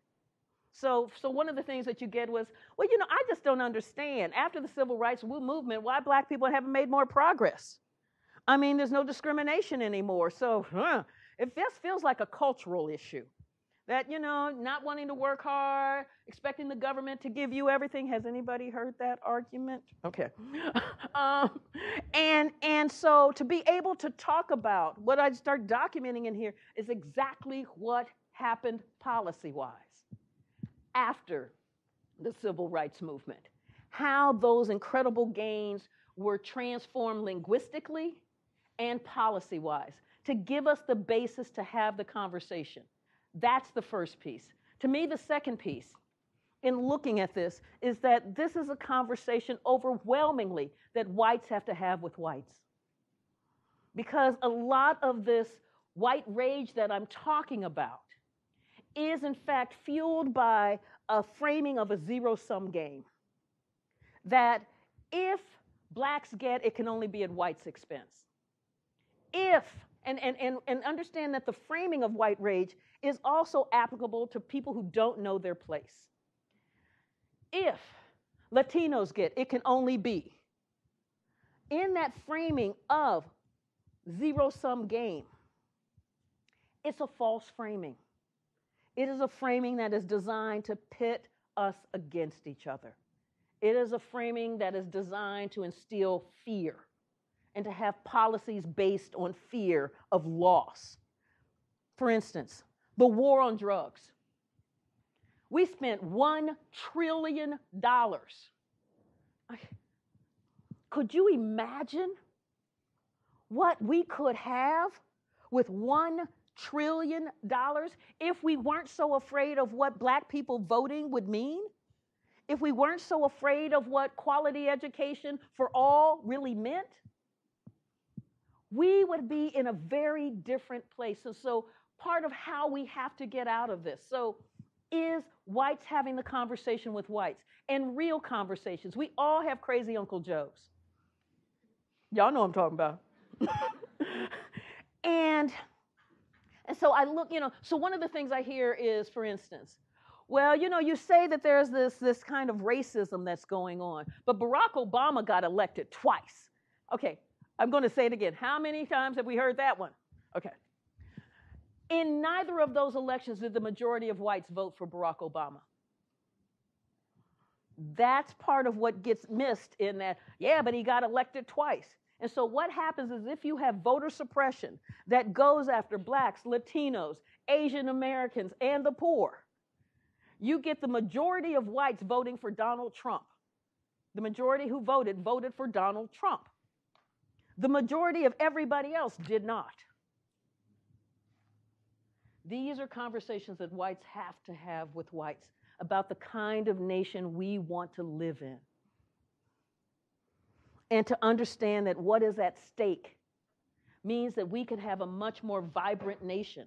So one of the things that you get was, well, you know, I just don't understand. After the Civil Rights Movement, why black people haven't made more progress? I mean, there's no discrimination anymore, so, It just feels like a cultural issue, that, you know, not wanting to work hard, expecting the government to give you everything. Has anybody heard that argument? Okay. And so to be able to talk about what I start documenting in here is exactly what happened policy-wise after the Civil Rights Movement, how those incredible gains were transformed linguistically and policy-wise, to give us the basis to have the conversation. That's the first piece. To me, the second piece in looking at this is that this is a conversation overwhelmingly that whites have to have with whites. Because a lot of this white rage that I'm talking about is in fact fueled by a framing of a zero-sum game. That if blacks get, it can only be at whites' expense. If And understand that the framing of white rage is also applicable to people who don't know their place. If Latinos get, it can only be. In that framing of zero-sum game, it's a false framing. It is a framing that is designed to pit us against each other. It is a framing that is designed to instill fear, and to have policies based on fear of loss. For instance, the war on drugs. We spent $1 trillion. Could you imagine what we could have with $1 trillion if we weren't so afraid of what black people voting would mean? If we weren't so afraid of what quality education for all really meant? We would be in a very different place. So part of how we have to get out of this, so is whites having the conversation with whites, and real conversations. We all have crazy Uncle Joes. Y'all know what I'm talking about. And so I look, you know, so one of the things I hear is, for instance, well, you know, you say that there's this kind of racism that's going on, but Barack Obama got elected twice. Okay. I'm going to say it again. How many times have we heard that one? Okay. In neither of those elections did the majority of whites vote for Barack Obama. That's part of what gets missed in that, yeah, but he got elected twice. And so what happens is if you have voter suppression that goes after blacks, Latinos, Asian Americans, and the poor, you get the majority of whites voting for Donald Trump. The majority who voted, voted for Donald Trump. The majority of everybody else did not. These are conversations that whites have to have with whites about the kind of nation we want to live in. And to understand that what is at stake means that we could have a much more vibrant nation.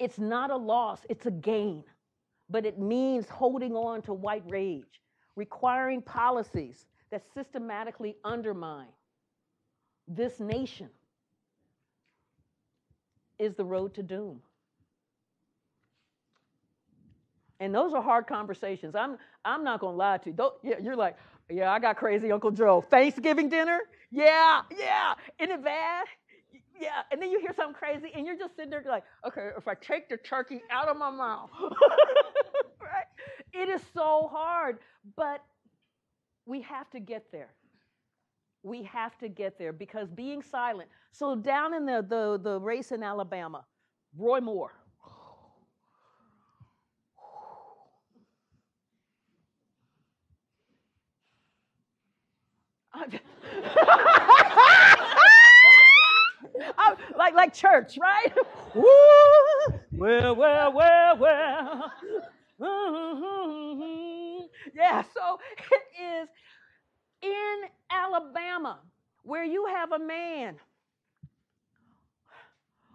It's not a loss, it's a gain. But it means holding on to white rage, requiring policies that systematically undermine this nation is the road to doom. And those are hard conversations. I'm not gonna lie to you. You're like, yeah, I got crazy Uncle Joe. Thanksgiving dinner? Yeah. Isn't it bad? Yeah. And then you hear something crazy and you're just sitting there like, okay, if I take the turkey out of my mouth, right? It is so hard, but we have to get there. We have to get there because being silent. So down in the race in Alabama, Roy Moore, I'm like church, right? Woo! Well. Mm-hmm. Yeah, so it is in Alabama where you have a man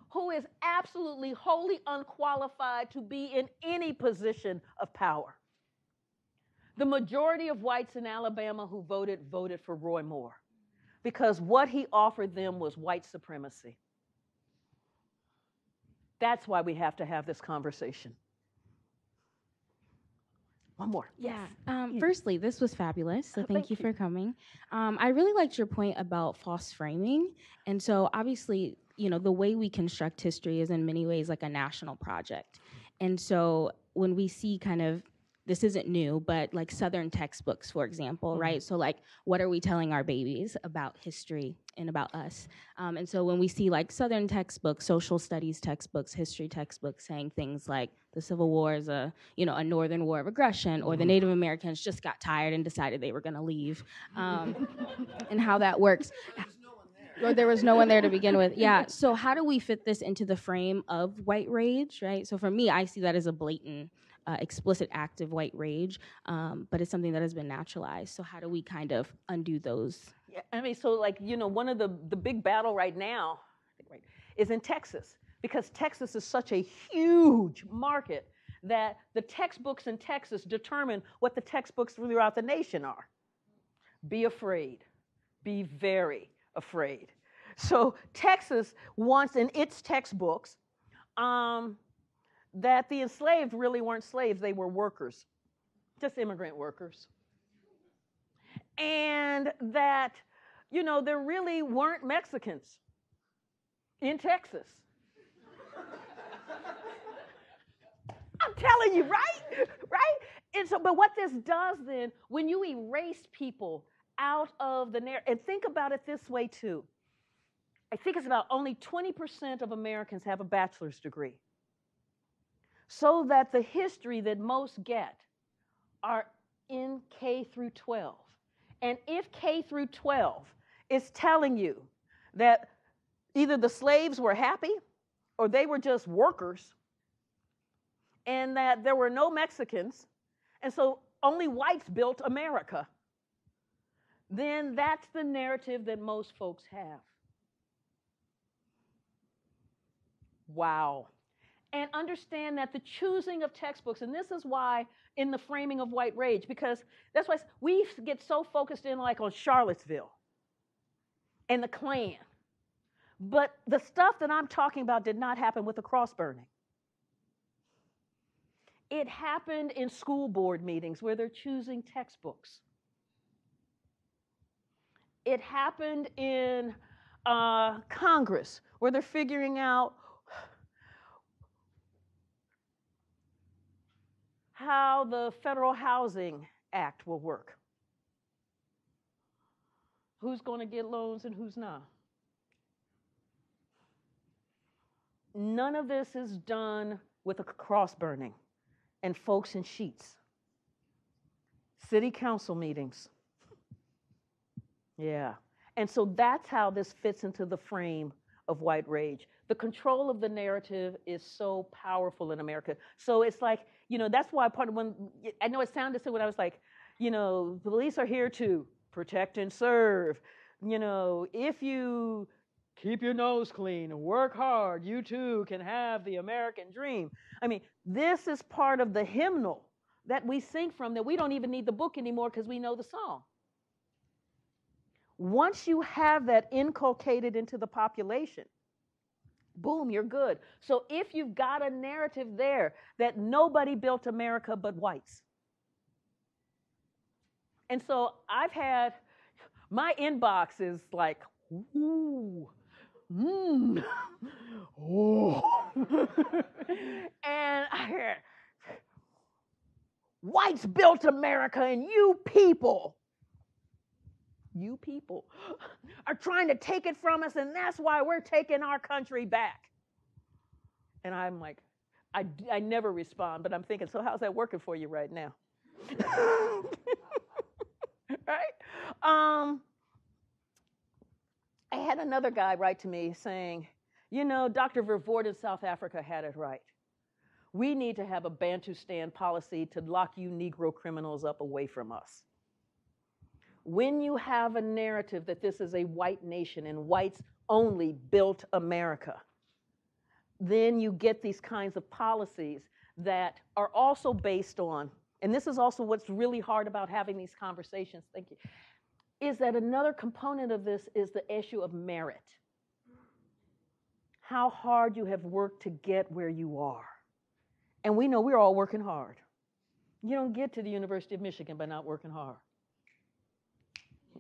who is absolutely wholly unqualified to be in any position of power. The majority of whites in Alabama who voted, voted for Roy Moore because what he offered them was white supremacy. That's why we have to have this conversation. One more. Yeah. Firstly, this was fabulous, so thank you for coming. I really liked your point about false framing. And so obviously, you know, the way we construct history is in many ways like a national project. And so when we see kind of this isn't new, but like Southern textbooks, for example, mm-hmm. right? So like, what are we telling our babies about history and about us? And so when we see like Southern textbooks, social studies textbooks, history textbooks saying things like the Civil War is a, you know, a Northern war of aggression, or the Native Americans just got tired and decided they were gonna leave, and how that works. Or there was no one there to begin with. Yeah, so how do we fit this into the frame of white rage, right? So for me, I see that as a blatant, explicit act of white rage, but it's something that has been naturalized. So how do we kind of undo those? Yeah, I mean, so like, you know, one of the big battle right now is in Texas, because Texas is such a huge market that the textbooks in Texas determine what the textbooks throughout the nation are. Be afraid, be very afraid. So Texas wants in its textbooks, that the enslaved really weren't slaves, they were workers, just immigrant workers. And that, you know, there really weren't Mexicans in Texas. I'm telling you, right? Right? And so, but what this does then, when you erase people out of the narrative, and think about it this way too. I think it's about only 20% of Americans have a bachelor's degree. So that the history that most get are in K through 12. And if K through 12 is telling you that either the slaves were happy or they were just workers and that there were no Mexicans and so only whites built America, then that's the narrative that most folks have. Wow. And understand that the choosing of textbooks, and this is why in the framing of white rage, because that's why we get so focused in like on Charlottesville and the Klan. But the stuff that I'm talking about did not happen with the cross burning. It happened in school board meetings where they're choosing textbooks. It happened in Congress where they're figuring out how the Federal Housing Act will work. Who's going to get loans and who's not? None of this is done with a cross burning and folks in sheets. City council meetings. Yeah. And so that's how this fits into the frame of white rage. The control of the narrative is so powerful in America. So it's like, you know, that's why part of when, I know it sounded so when I was like, you know, police are here to protect and serve. You know, if you keep your nose clean and work hard, you too can have the American dream. I mean, this is part of the hymnal that we sing from that we don't even need the book anymore because we know the song. Once you have that inculcated into the population, boom, you're good. So if you've got a narrative there that nobody built America but whites. And so I've had, my inbox is like, ooh, mmm, oh. And I hear, whites built America and you people are trying to take it from us, and that's why we're taking our country back. And I'm like, I never respond, but I'm thinking, so how's that working for you right now? Right? I had another guy write to me saying, you know, Dr. Vervoort in South Africa had it right. We need to have a Bantustan policy to lock you Negro criminals up away from us. When you have a narrative that this is a white nation and whites only built America, then you get these kinds of policies that are also based on, and this is also what's really hard about having these conversations, thank you, is that another component of this is the issue of merit. How hard you have worked to get where you are. And we know we're all working hard. You don't get to the University of Michigan by not working hard.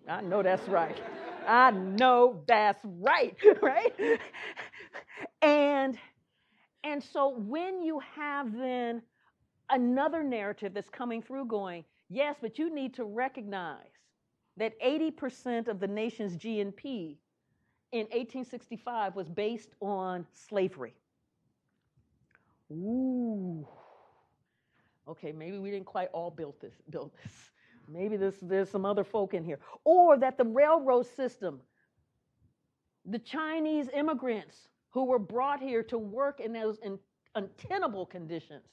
I know that's right. I know that's right, right? And so when you have then another narrative that's coming through going, yes, but you need to recognize that 80% of the nation's GNP in 1865 was based on slavery. Ooh. Okay, maybe we didn't quite all build this. Maybe there's some other folk in here. Or that the railroad system, the Chinese immigrants who were brought here to work in those untenable conditions,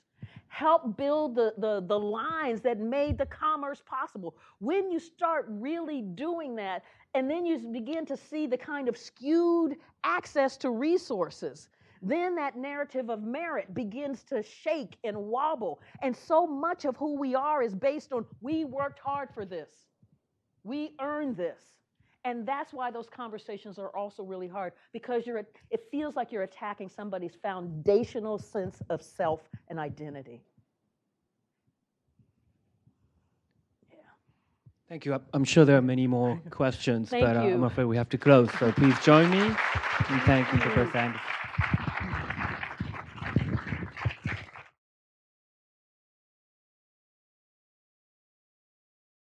helped build the lines that made the commerce possible. When you start really doing that, and then you begin to see the kind of skewed access to resources, then that narrative of merit begins to shake and wobble. And so much of who we are is based on, we worked hard for this. We earned this. And that's why those conversations are also really hard, because it feels like you're attacking somebody's foundational sense of self and identity. Yeah. Thank you. I'm sure there are many more questions, but I'm afraid we have to close. So please join me in thanking Professor Anderson.